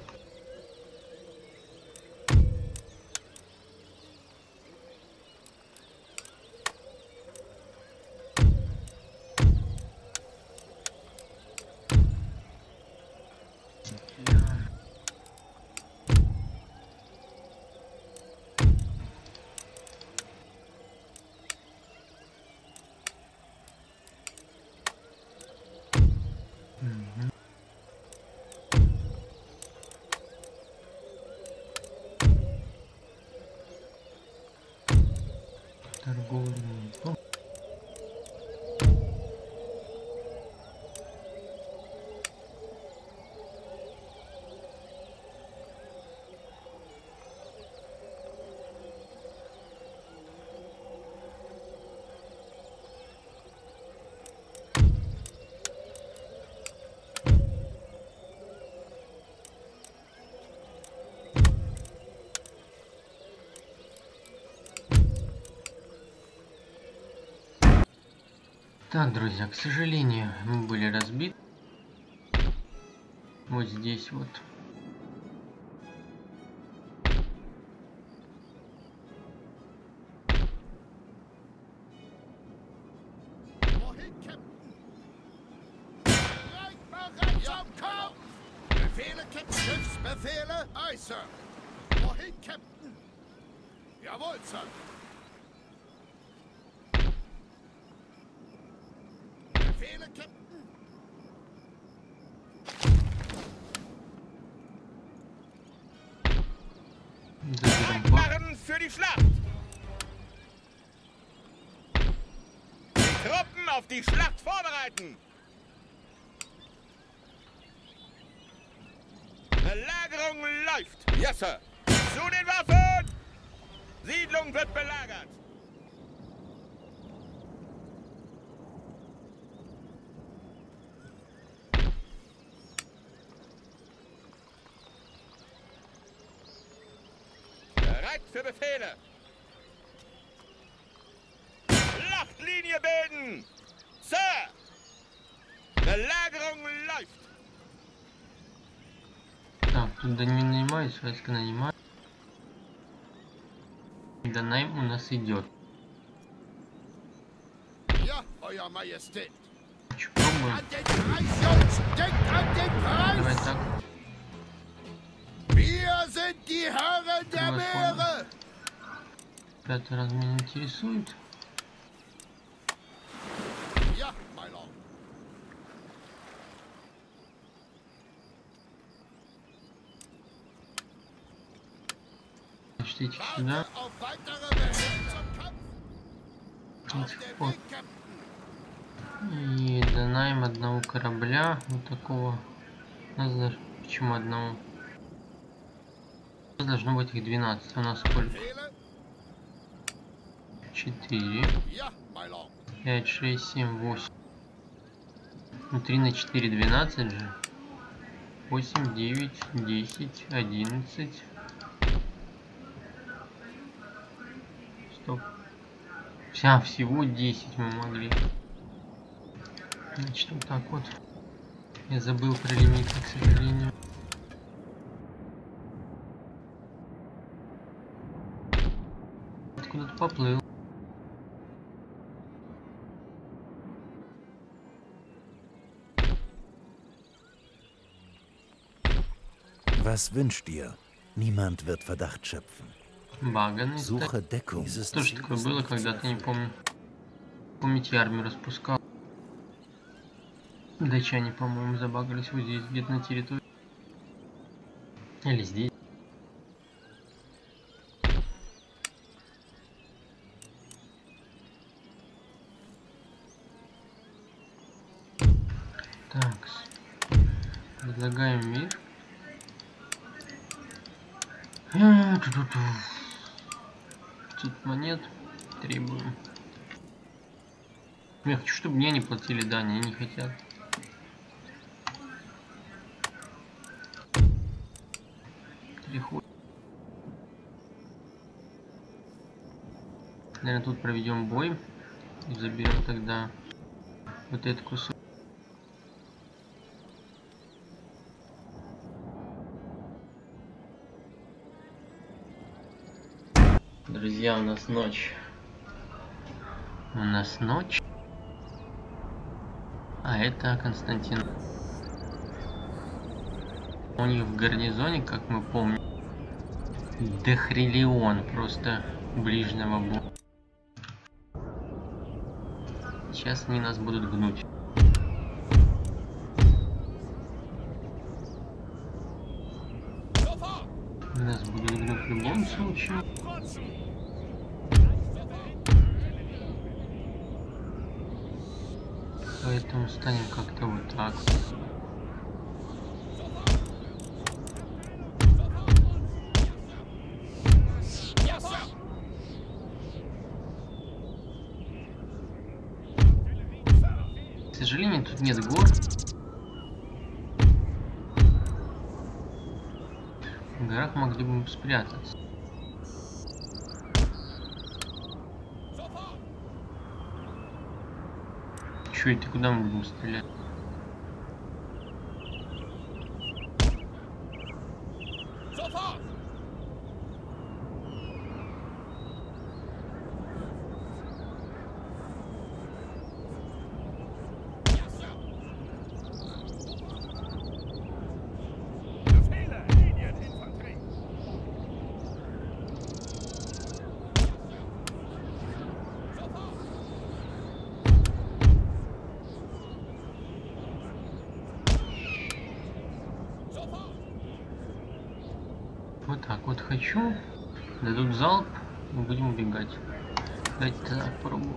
Так, друзья, к сожалению, мы были разбиты. Вот здесь вот. Belagerung läuft. Yes, Sir. Zu den Waffen! Siedlung wird belagert. Bereit für Befehle. Schlachtlinie bilden. Sir! Belagerung läuft. Так, тут да не нанимает, Шведка нанимает. Да найм у нас идет. Давай так. Пятый раз меня интересует. Сюда. И донаем одного корабля, вот такого. У нас даже... Почему одного? У нас должно быть их 12. У нас сколько? 4. 5, 6, 7, 8. Ну, 3 на 4, 12 же. 8, 9, 10, 11. Вся всего 10 мы могли. Значит, вот так вот. Я забыл про лимиты, к сожалению. Откуда-то поплыл. Was wünscht ihr? Niemand wird Verdacht schöpfen. Баганы. Сухо Деку. То, что такое было когда-то, не помню. Помните, я армию распускал. Датчане, по-моему, забагались вот здесь, где-то на территории. Или здесь. Так. Предлагаем мир. Тут монет требуем. Я хочу, чтобы мне не платили дань, они не хотят. Переход. Наверное, тут проведем бой и заберем тогда вот этот кусок. Друзья, у нас ночь. У нас ночь. А это Константин. У них в гарнизоне, как мы помним, дохрелион просто ближнего боя. Сейчас они нас будут гнуть. Нас будут гнуть в любом случае. Поэтому станем как-то вот так. К сожалению, тут нет гор. В горах могли бы спрятаться. Чё, это куда мы будем стрелять? Вот так вот хочу. Дадут залп, мы будем убегать. Дайте так, попробуем.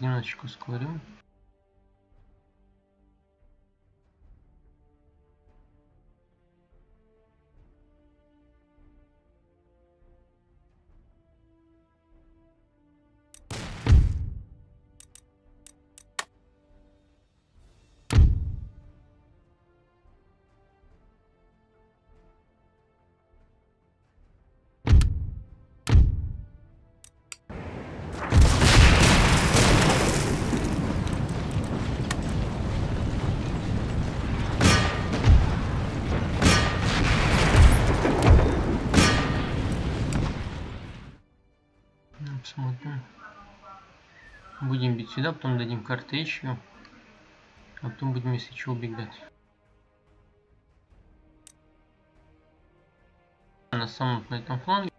Немножечко ускорим. Смотрим. Будем бить сюда, потом дадим картечью, а потом будем, если чего, убегать. На самом на этом фланге.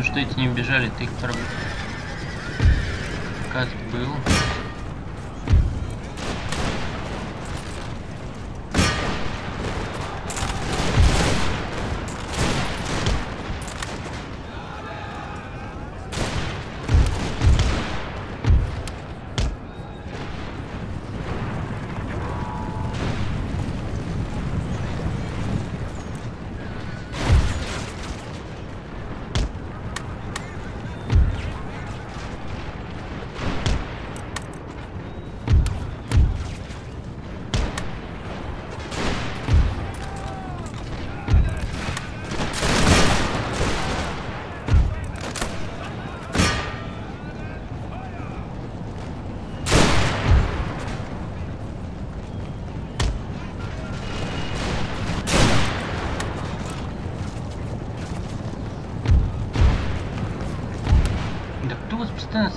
то, что эти не убежали, ты их пробил. Отказ был.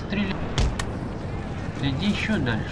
Стреляй. Да иди еще дальше.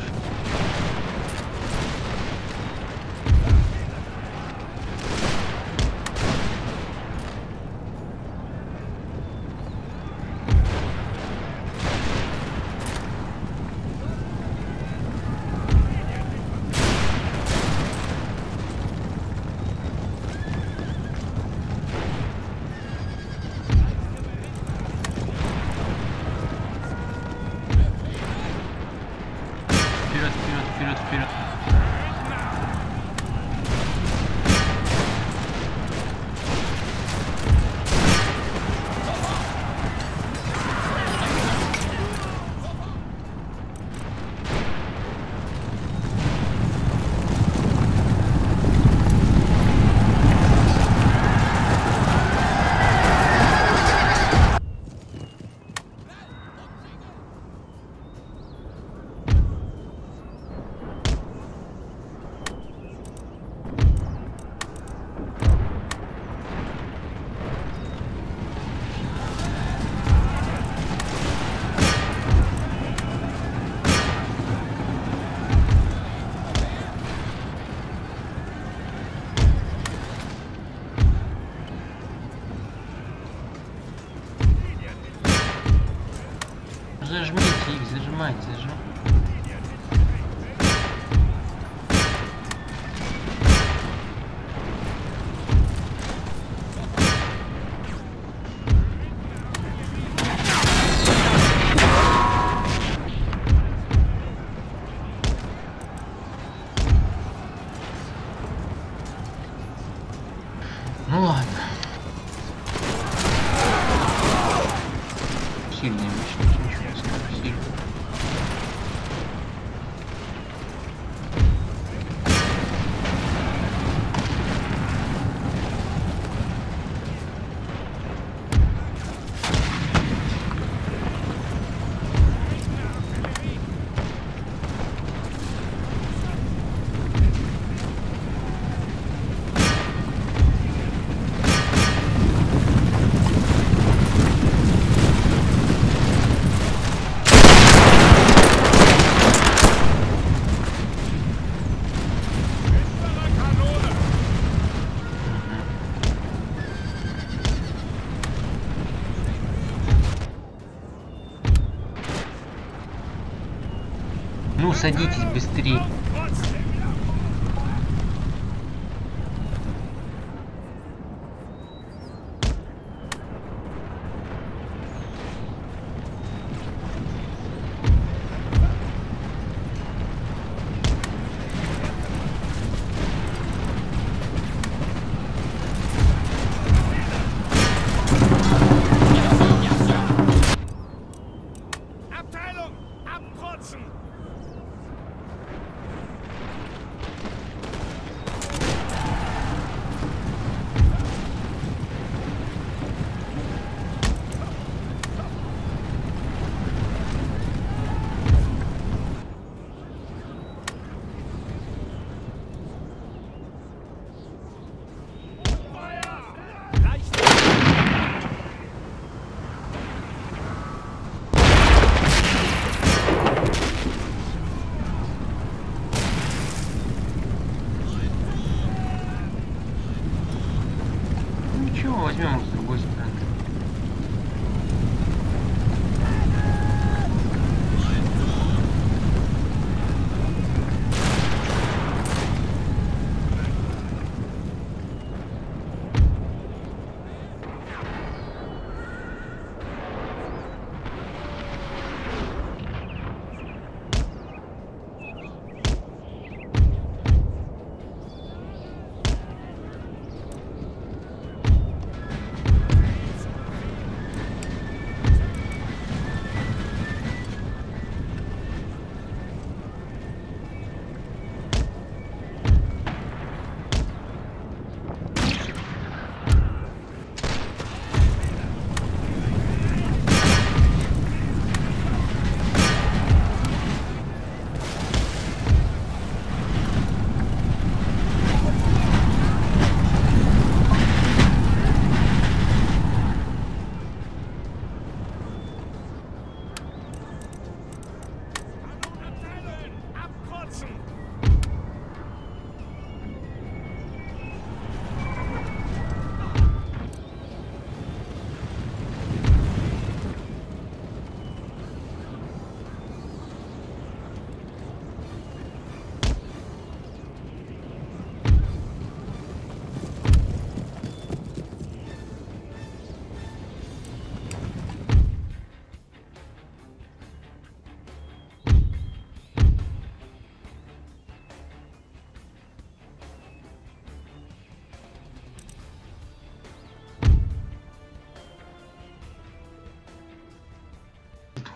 Садитесь быстрее. Возьмем с другой стороны.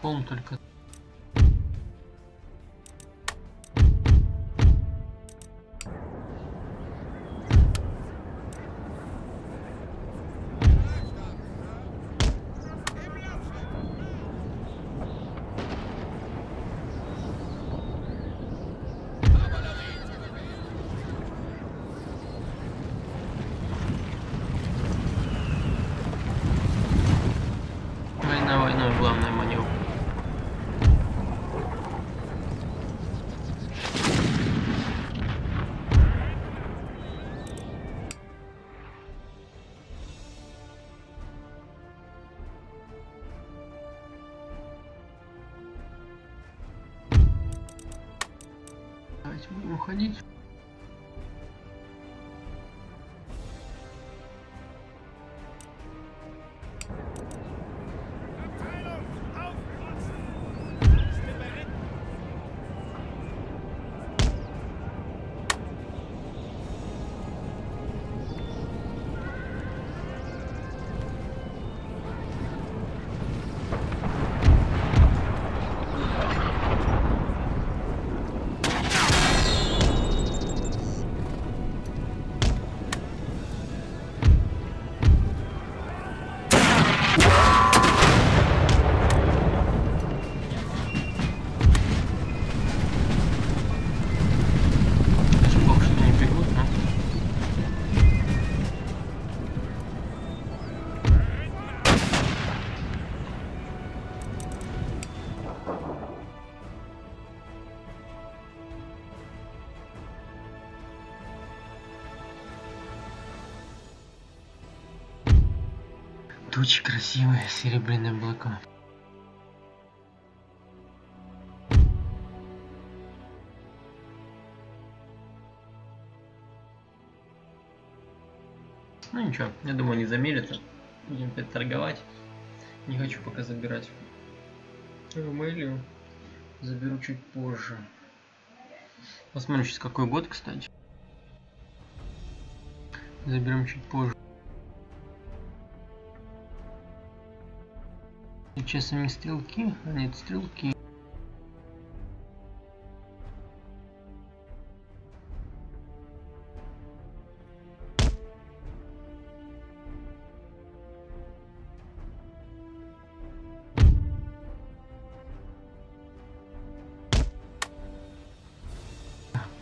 школу только. Уходить. Тучи красивые, серебряные облака. Ну ничего, я думаю, не замерится. Будем опять торговать. Не хочу пока забирать Мэлью. Заберу чуть позже. Посмотрим сейчас какой год, кстати. Заберем чуть позже. Сейчас они стрелки, а нет, стрелки.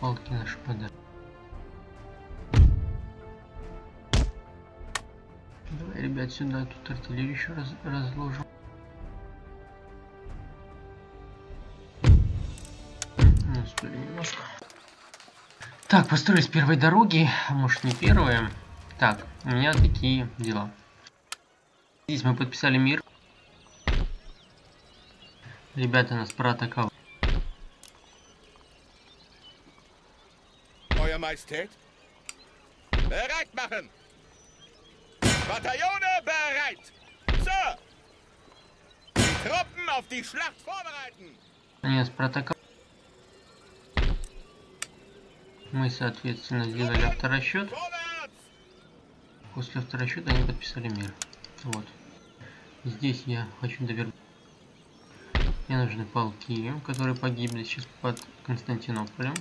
Палки наши подарок. Давай, ребят, сюда тут артиллерию еще раз разложим. Немножко. Так, построились первые дороги, а может не первые. Так, у меня такие дела. Здесь мы подписали мир. Ребята нас проатаковали. Они нас проатаковали. Мы, соответственно, сделали авторасчет. После авторасчета они подписали мир. Вот. Здесь я хочу довернуть. Мне нужны полки, которые погибли сейчас под Константинополем.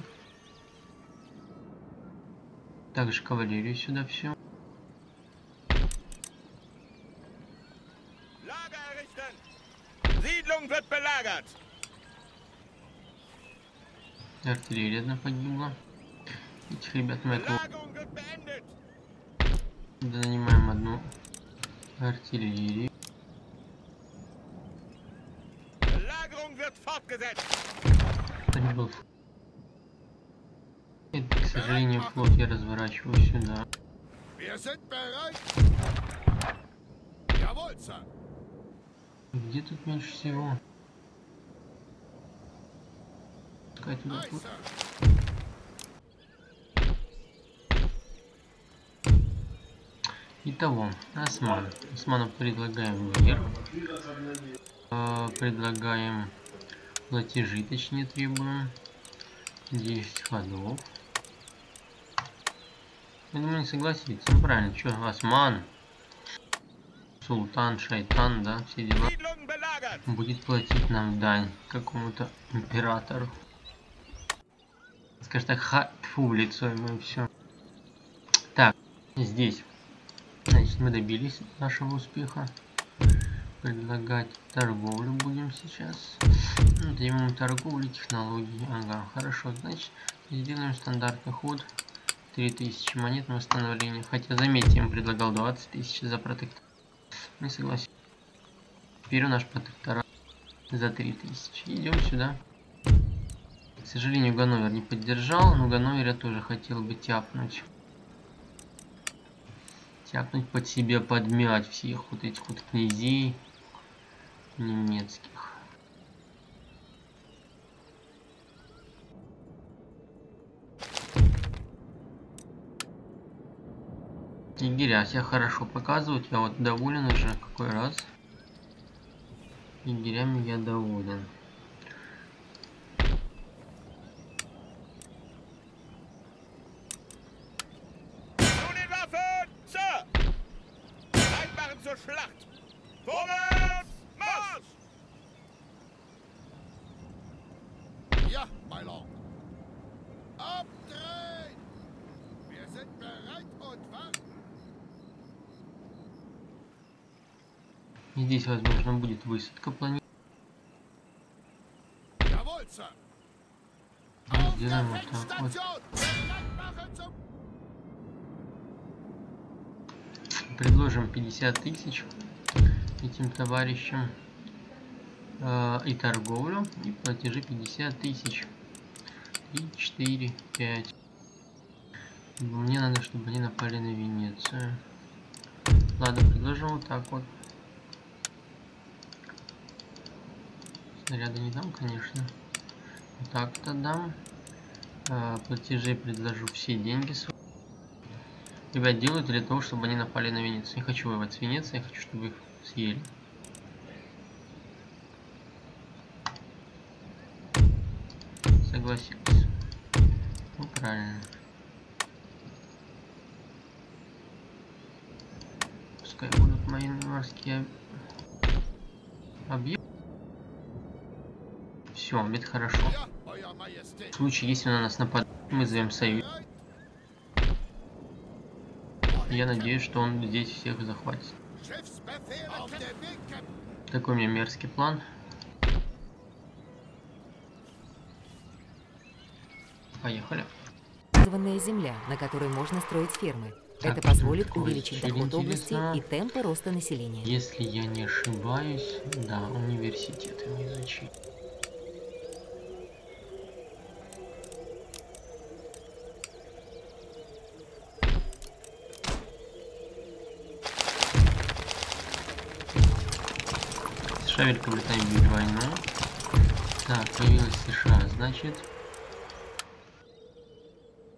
Также кавалерию сюда все. Артиллерия одна погибла. Этих ребят мы занимаем одну артиллерию. Это, к сожалению, флот я разворачиваю сюда. Где тут меньше всего? Пускай туда флот. Итого, осман. Осману предлагаем мир. Предлагаем платежи, точнее требуем. 10 ходов. Я думаю, не согласится. Ну правильно, что, осман. султан, шайтан, да, все дела, будет платить нам дань какому-то императору. Скажет так, ха, тьфу, в лицо ему и все. Так, здесь, значит, мы добились нашего успеха. Предлагать торговлю будем сейчас. Ну, даем торговлю, технологии. Ага, хорошо. Значит, сделаем стандартный ход. 3000 монет на восстановление. Хотя, заметьте, я им предлагал 20 тысяч за протектор. Не согласен. Теперь у нас протектора за 3000. Идем сюда. К сожалению, Ганновер не поддержал, но Ганновер я тоже хотел бы тяпнуть. Тяпнуть под себя, подмять всех вот этих вот князей немецких. Егеря себя хорошо показывают, я вот доволен уже какой раз. Егерями я доволен. Здесь, возможно, будет высадка планеты. Сделаем вот так вот. Предложим 50 тысяч этим товарищам и торговлю, и платежи 50 тысяч. 3, 4, 5. Мне надо, чтобы они напали на Венецию. Ладно, предложим вот так вот. Снаряды не дам, конечно. Вот так-то дам. Платежи предложу все деньги свои. Ребят, делают для того, чтобы они напали на Венецию. Не хочу воевать с Венецией, я хочу, чтобы их съели. Согласились. Ну, правильно. Пускай будут мои морские объекты. Все, это хорошо. В случае, если на нас нападут, мы зовем союз. Я надеюсь, что он здесь всех захватит. Такой у меня мерзкий план. Поехали. Земля, на которой можно строить фермы. Так, это позволит увеличить доход области и темпы роста населения. Если я не ошибаюсь, да, университеты мы изучили. США Великобритания ведет войну. Так, появилась США, значит.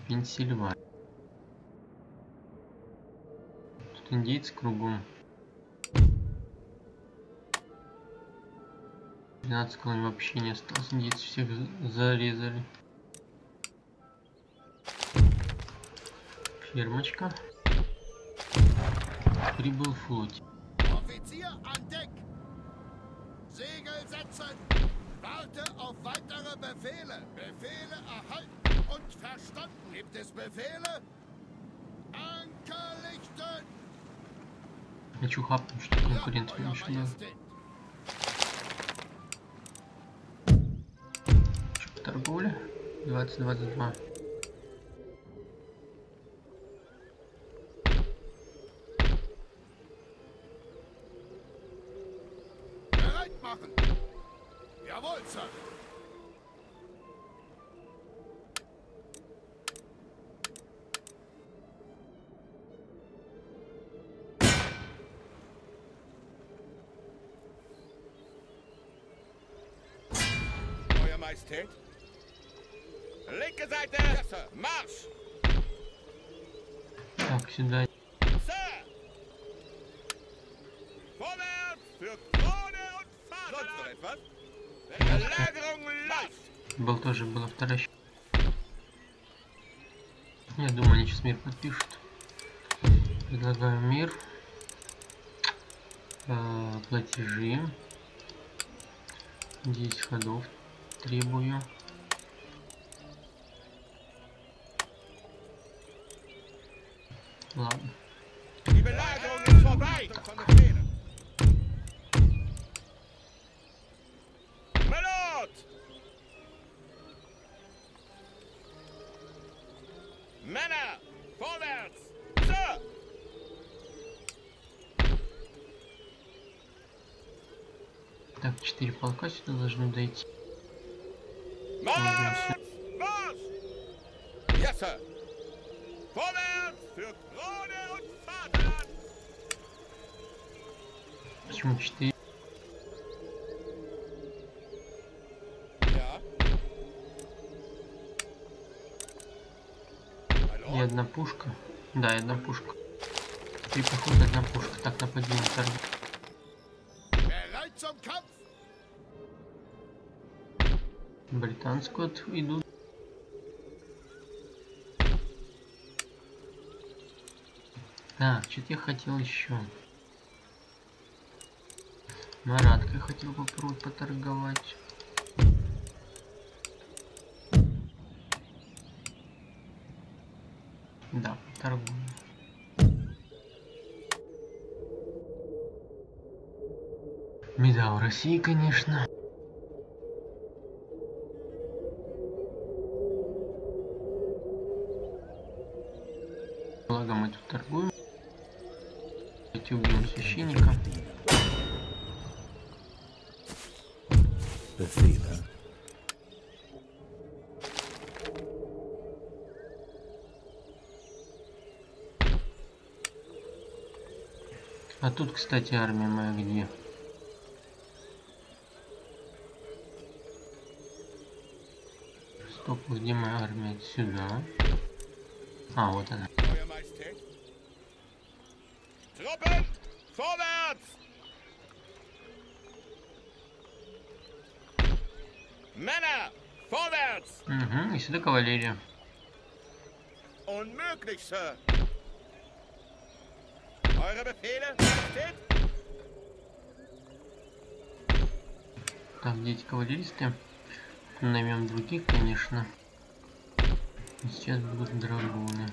Пенсильвания. Тут индейцы кругом. 12 колоний вообще не осталось. Индейцы всех зарезали. Фермочка. Прибыл флот. Хочу хапнуть, что конкурент вымышлял. Торговля 2022. Linke Seite, Marsch! Так, сюда. Был тоже, была вторая. Я думаю, они сейчас мир подпишут. Предлагаю мир. Платежи. 10 ходов требую. Ладно. Так, 4 полка сюда должны дойти. Почему 4? И одна пушка. Да, и одна пушка. 3 похода, одна пушка. Так, нападение торгов. Британскую идут. Да, что-то я хотел еще. Мараткой хотел попробовать поторговать. Да, торгую. Меда у России, конечно. Благо мы тут торгуем. Давайте убьем священника. А тут, кстати, армия моя где? Стоп, где моя армия? Сюда. А, вот она. Угу, и сюда кавалерия. Так, где эти кавалеристы? Наймем других, конечно. И сейчас будут драгуны.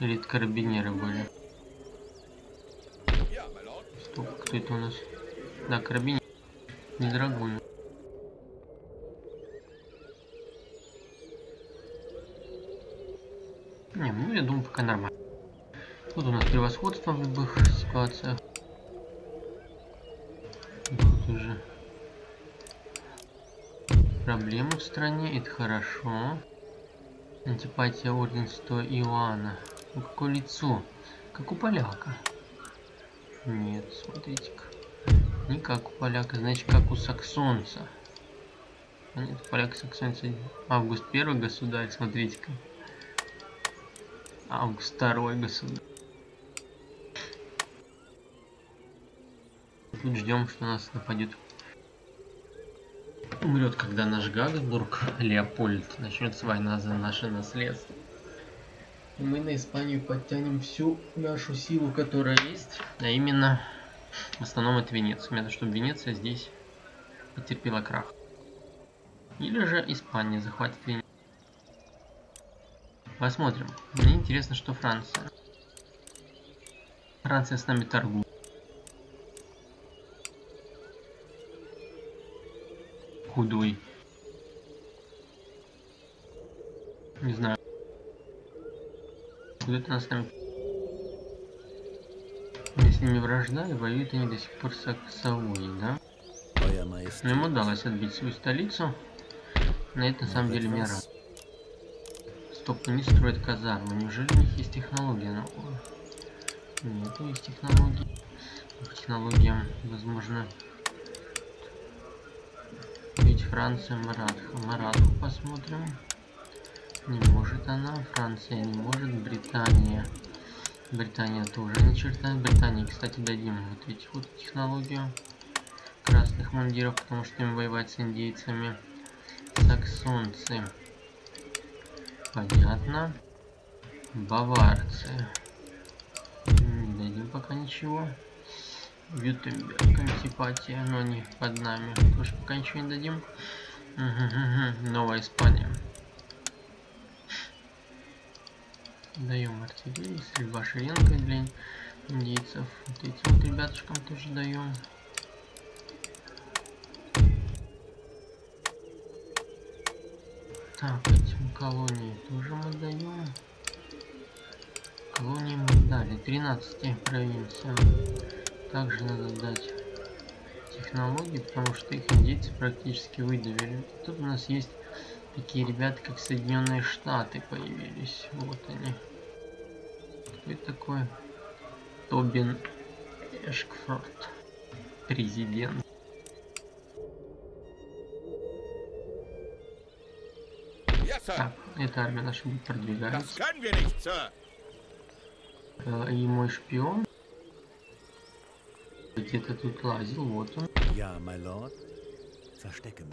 Или это карабинеры были. Стоп, кто это у нас? Да, карабинеры. Не драгуны. Не, ну я думаю, пока нормально. Тут у нас превосходство в любых ситуациях. Тут уже проблемы в стране, это хорошо. Антипатия Орден Святого Иоанна. Ну какое лицо? Как у поляка. Нет, смотрите-ка. Не как у поляка, значит как у саксонца. А нет, поляк саксонца. Август 1 государь, смотрите-ка. Август 2 государь. Тут ждем, что нас нападет. Умрет, когда наш Габсбург, Леопольд, начнется война за наше наследство. И мы на Испанию подтянем всю нашу силу, которая есть, а именно, в основном это Венеция. Именно, чтобы Венеция здесь потерпела крах. Или же Испания захватит Венецию. Посмотрим. Мне интересно, что Франция. Франция с нами торгует. Худой. Не знаю. Куда это нас там? Я с ними вражда и воюют они до сих пор с Аксовой, да? Но ему удалось отбить свою столицу. На это на самом деле меня рад. Стоп, они строят казармы. Неужели у них есть технология? Но... Нет, у них есть технологии. Технологиям, возможно... Франция, Маратху посмотрим. Не может она, Франция не может, Британия. Британия тоже не черта. Британии, кстати, дадим вот этих вот технологию красных мундиров, потому что им воевать с индейцами. Саксонцы. Понятно. Баварцы. Не дадим пока ничего. Вютемберг, антипатия, но они под нами. Тоже пока ничего не дадим. Новая Испания. Даем артиллерию, стрельба шеренкой для индейцев. Вот этим вот ребятушкам тоже даем. Так, этим колонии тоже мы даем. Колонии мы дали. 13 провинциям. Также надо дать технологии, потому что их индейцы практически выдавили. Тут у нас есть такие ребята, как Соединенные Штаты появились. Вот они. Кто это такой? Тобин Эшкфорд. Президент. Так, эта армия наша будет продвигаться. И мой шпион. Где-то тут лазил, вот он.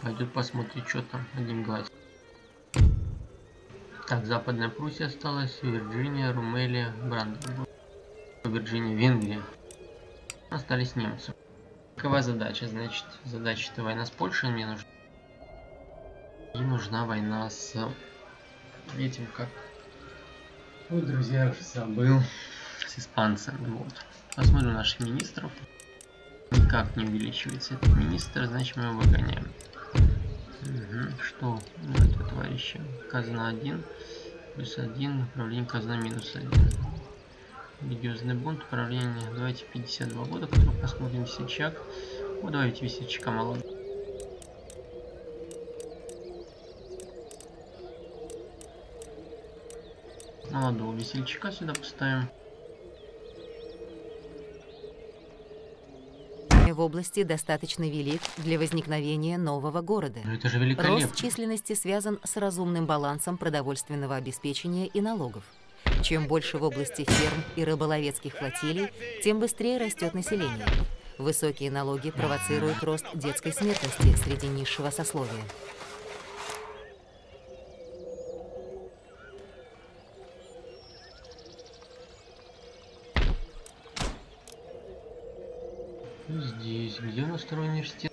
Пойдет посмотреть, что там, один глаз. Так, Западная Пруссия осталась, Вирджиния, Румелия, Бранденбург. Вирджиния, Венгрия. Остались немцы. Какова задача? Значит, задача-то война с Польшей мне нужна. И нужна война с этим, как... Ой, друзья, я уже забыл. С испанцами, вот. Посмотрим наших министров. Никак не увеличивается этот министр, значит мы его выгоняем. Что у этого товарища? Казна 1, плюс 1, управление казна минус 1. Религиозный бунт, управление. Давайте 52 года, потом посмотрим весельчак. Вот давайте весельчака молодого. Молодого весельчака сюда поставим. В области достаточно велик для возникновения нового города. Но это же великолепно. Рост численности связан с разумным балансом продовольственного обеспечения и налогов. Чем больше в области ферм и рыболовецких флотилий, тем быстрее растет население. Высокие налоги провоцируют рост детской смертности среди низшего сословия. Здесь, где у нас второй университет?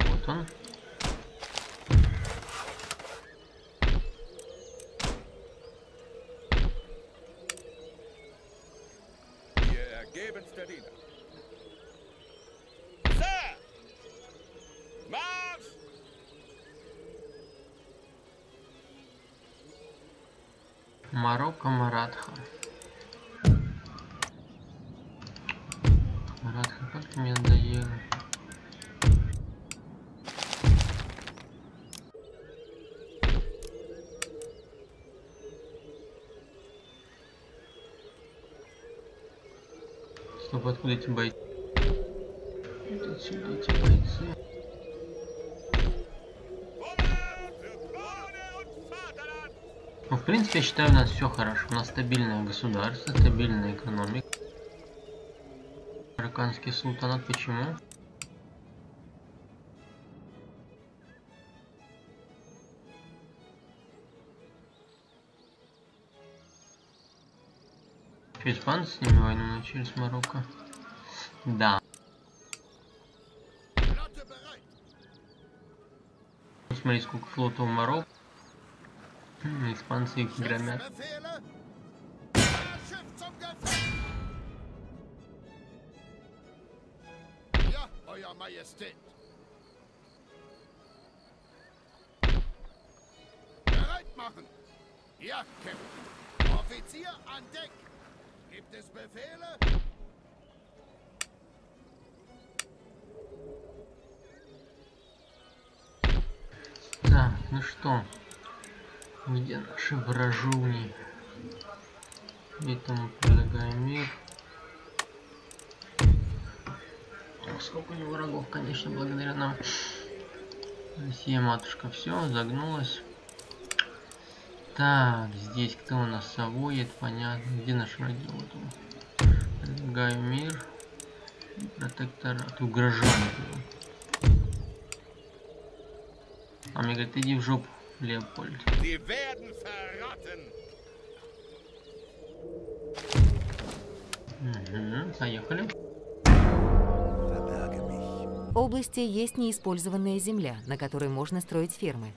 Вот он. Марокко, Маратха. Мне надоело. Стоп, откуда эти бойцы? Вот отсюда эти бойцы. Ну, в принципе, я считаю, у нас все хорошо. У нас стабильное государство, стабильная экономика. Марокканский султанат, почему? Что, испанцы с ними войну начали с Марокко? Да. Смотри, сколько флота у Марокко. Испанцы их громят. Так, ну что, где наши вражуни? Этому предлагаем мир. Сколько у него врагов, конечно, благодаря нам. Россия, матушка, все, загнулась. Так, здесь кто у нас совует, понятно. Где наши враги? Вот он. Предлагаю мир. Протекторат. Угрожаем. А мне говорит, иди в жопу, Леопольд. Поехали. области есть неиспользованная земля, на которой можно строить фермы.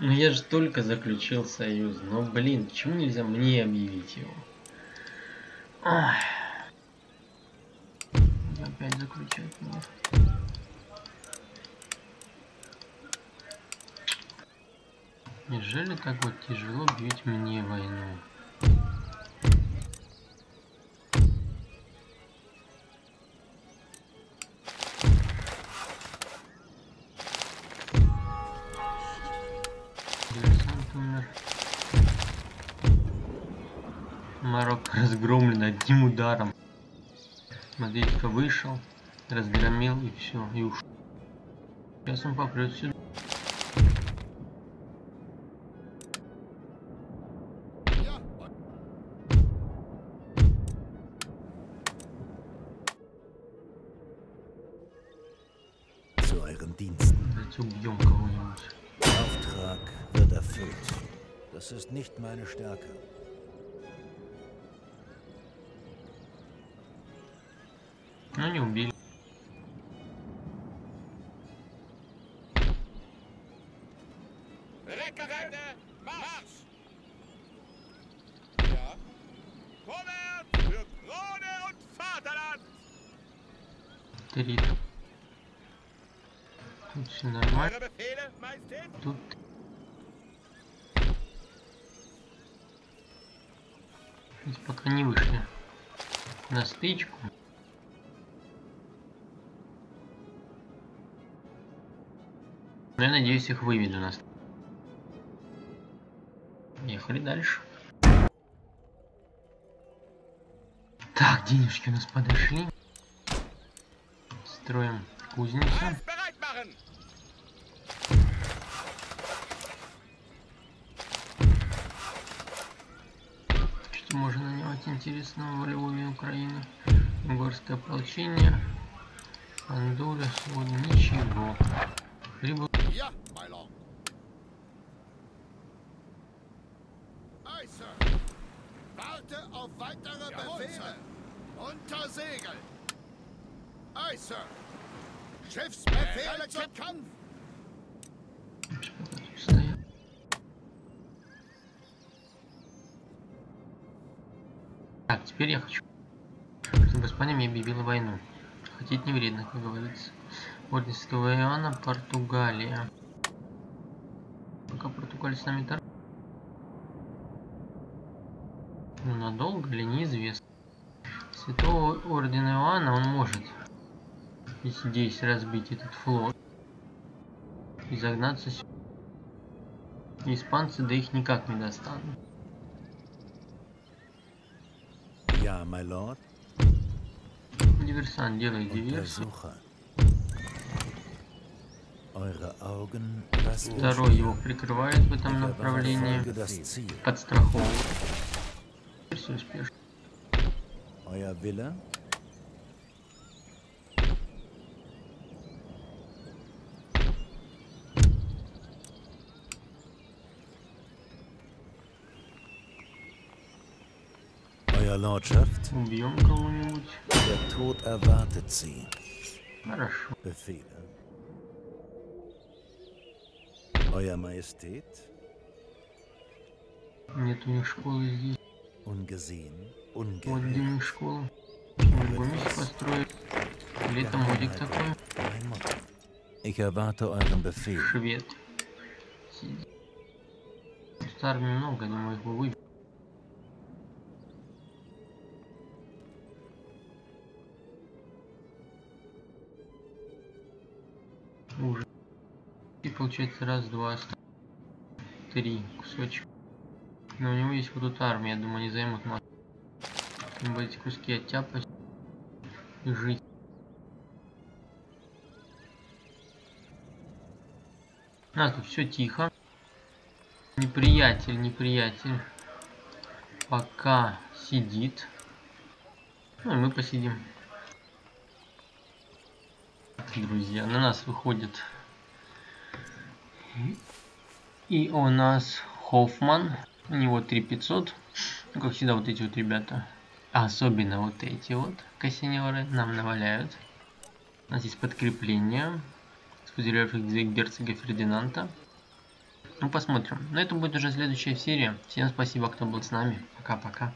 Ну я же только заключил союз, но блин, почему нельзя мне объявить его? Ах. Опять заключил его. Неужели как вот тяжело бить мне войну? Марокко разгромлен одним ударом. Матвеечка вышел, разгромил и все, и ушел. Сейчас он попрет сюда. Давайте убьем кого-нибудь. Auftrag wird erfüllt. Das ist nicht meine Stärke. Ну не убили. Три. Тут все нормально. Тут. Здесь пока не вышли на стычку. Но я надеюсь, их выведу нас. Ехали дальше. Так, денежки у нас подошли. Строим кузницу. Что можно нанимать интересного в Львове, Украины? Горское ополчение. Андура сегодня ничего. Прибыл. Так, теперь я хочу, чтобы Испания объявила войну. Хотеть не вредно, как говорится. Орден Святого Иоанна, Португалия. Пока Португалия с нами торгует. Но надолго ли, неизвестно. Святого Ордена Иоанна он может и здесь разбить этот флот. И загнаться сюда. Испанцы, да их никак не достанут. Я, мой лорд. Диверсант делает диверсию. Второй его прикрывает в этом направлении, подстраховывает. Все успешно. Убьем кого-нибудь. Хорошо. Euer Majestät. Нет у них школы здесь. Вот где у них школа. Любой месяц построить. Летом модик такой. Швед. Тут армии много, я думаю, их бы выбили. Ужас. И получается раз, два, три кусочек. Но у него есть вот тут армия, я думаю, они займут нас. Надо эти куски оттяпать и жить. А, тут все тихо. Неприятель. Пока сидит. Ну и мы посидим. Друзья, на нас выходит И у нас Хоффман. У него 3500. Ну, как всегда, вот эти вот ребята. Особенно вот эти вот кассинеры нам наваляют. У нас есть подкрепление. Спозерявших герцога Фердинанда. Ну, посмотрим. Но это будет уже следующая серия. Всем спасибо, кто был с нами. Пока-пока.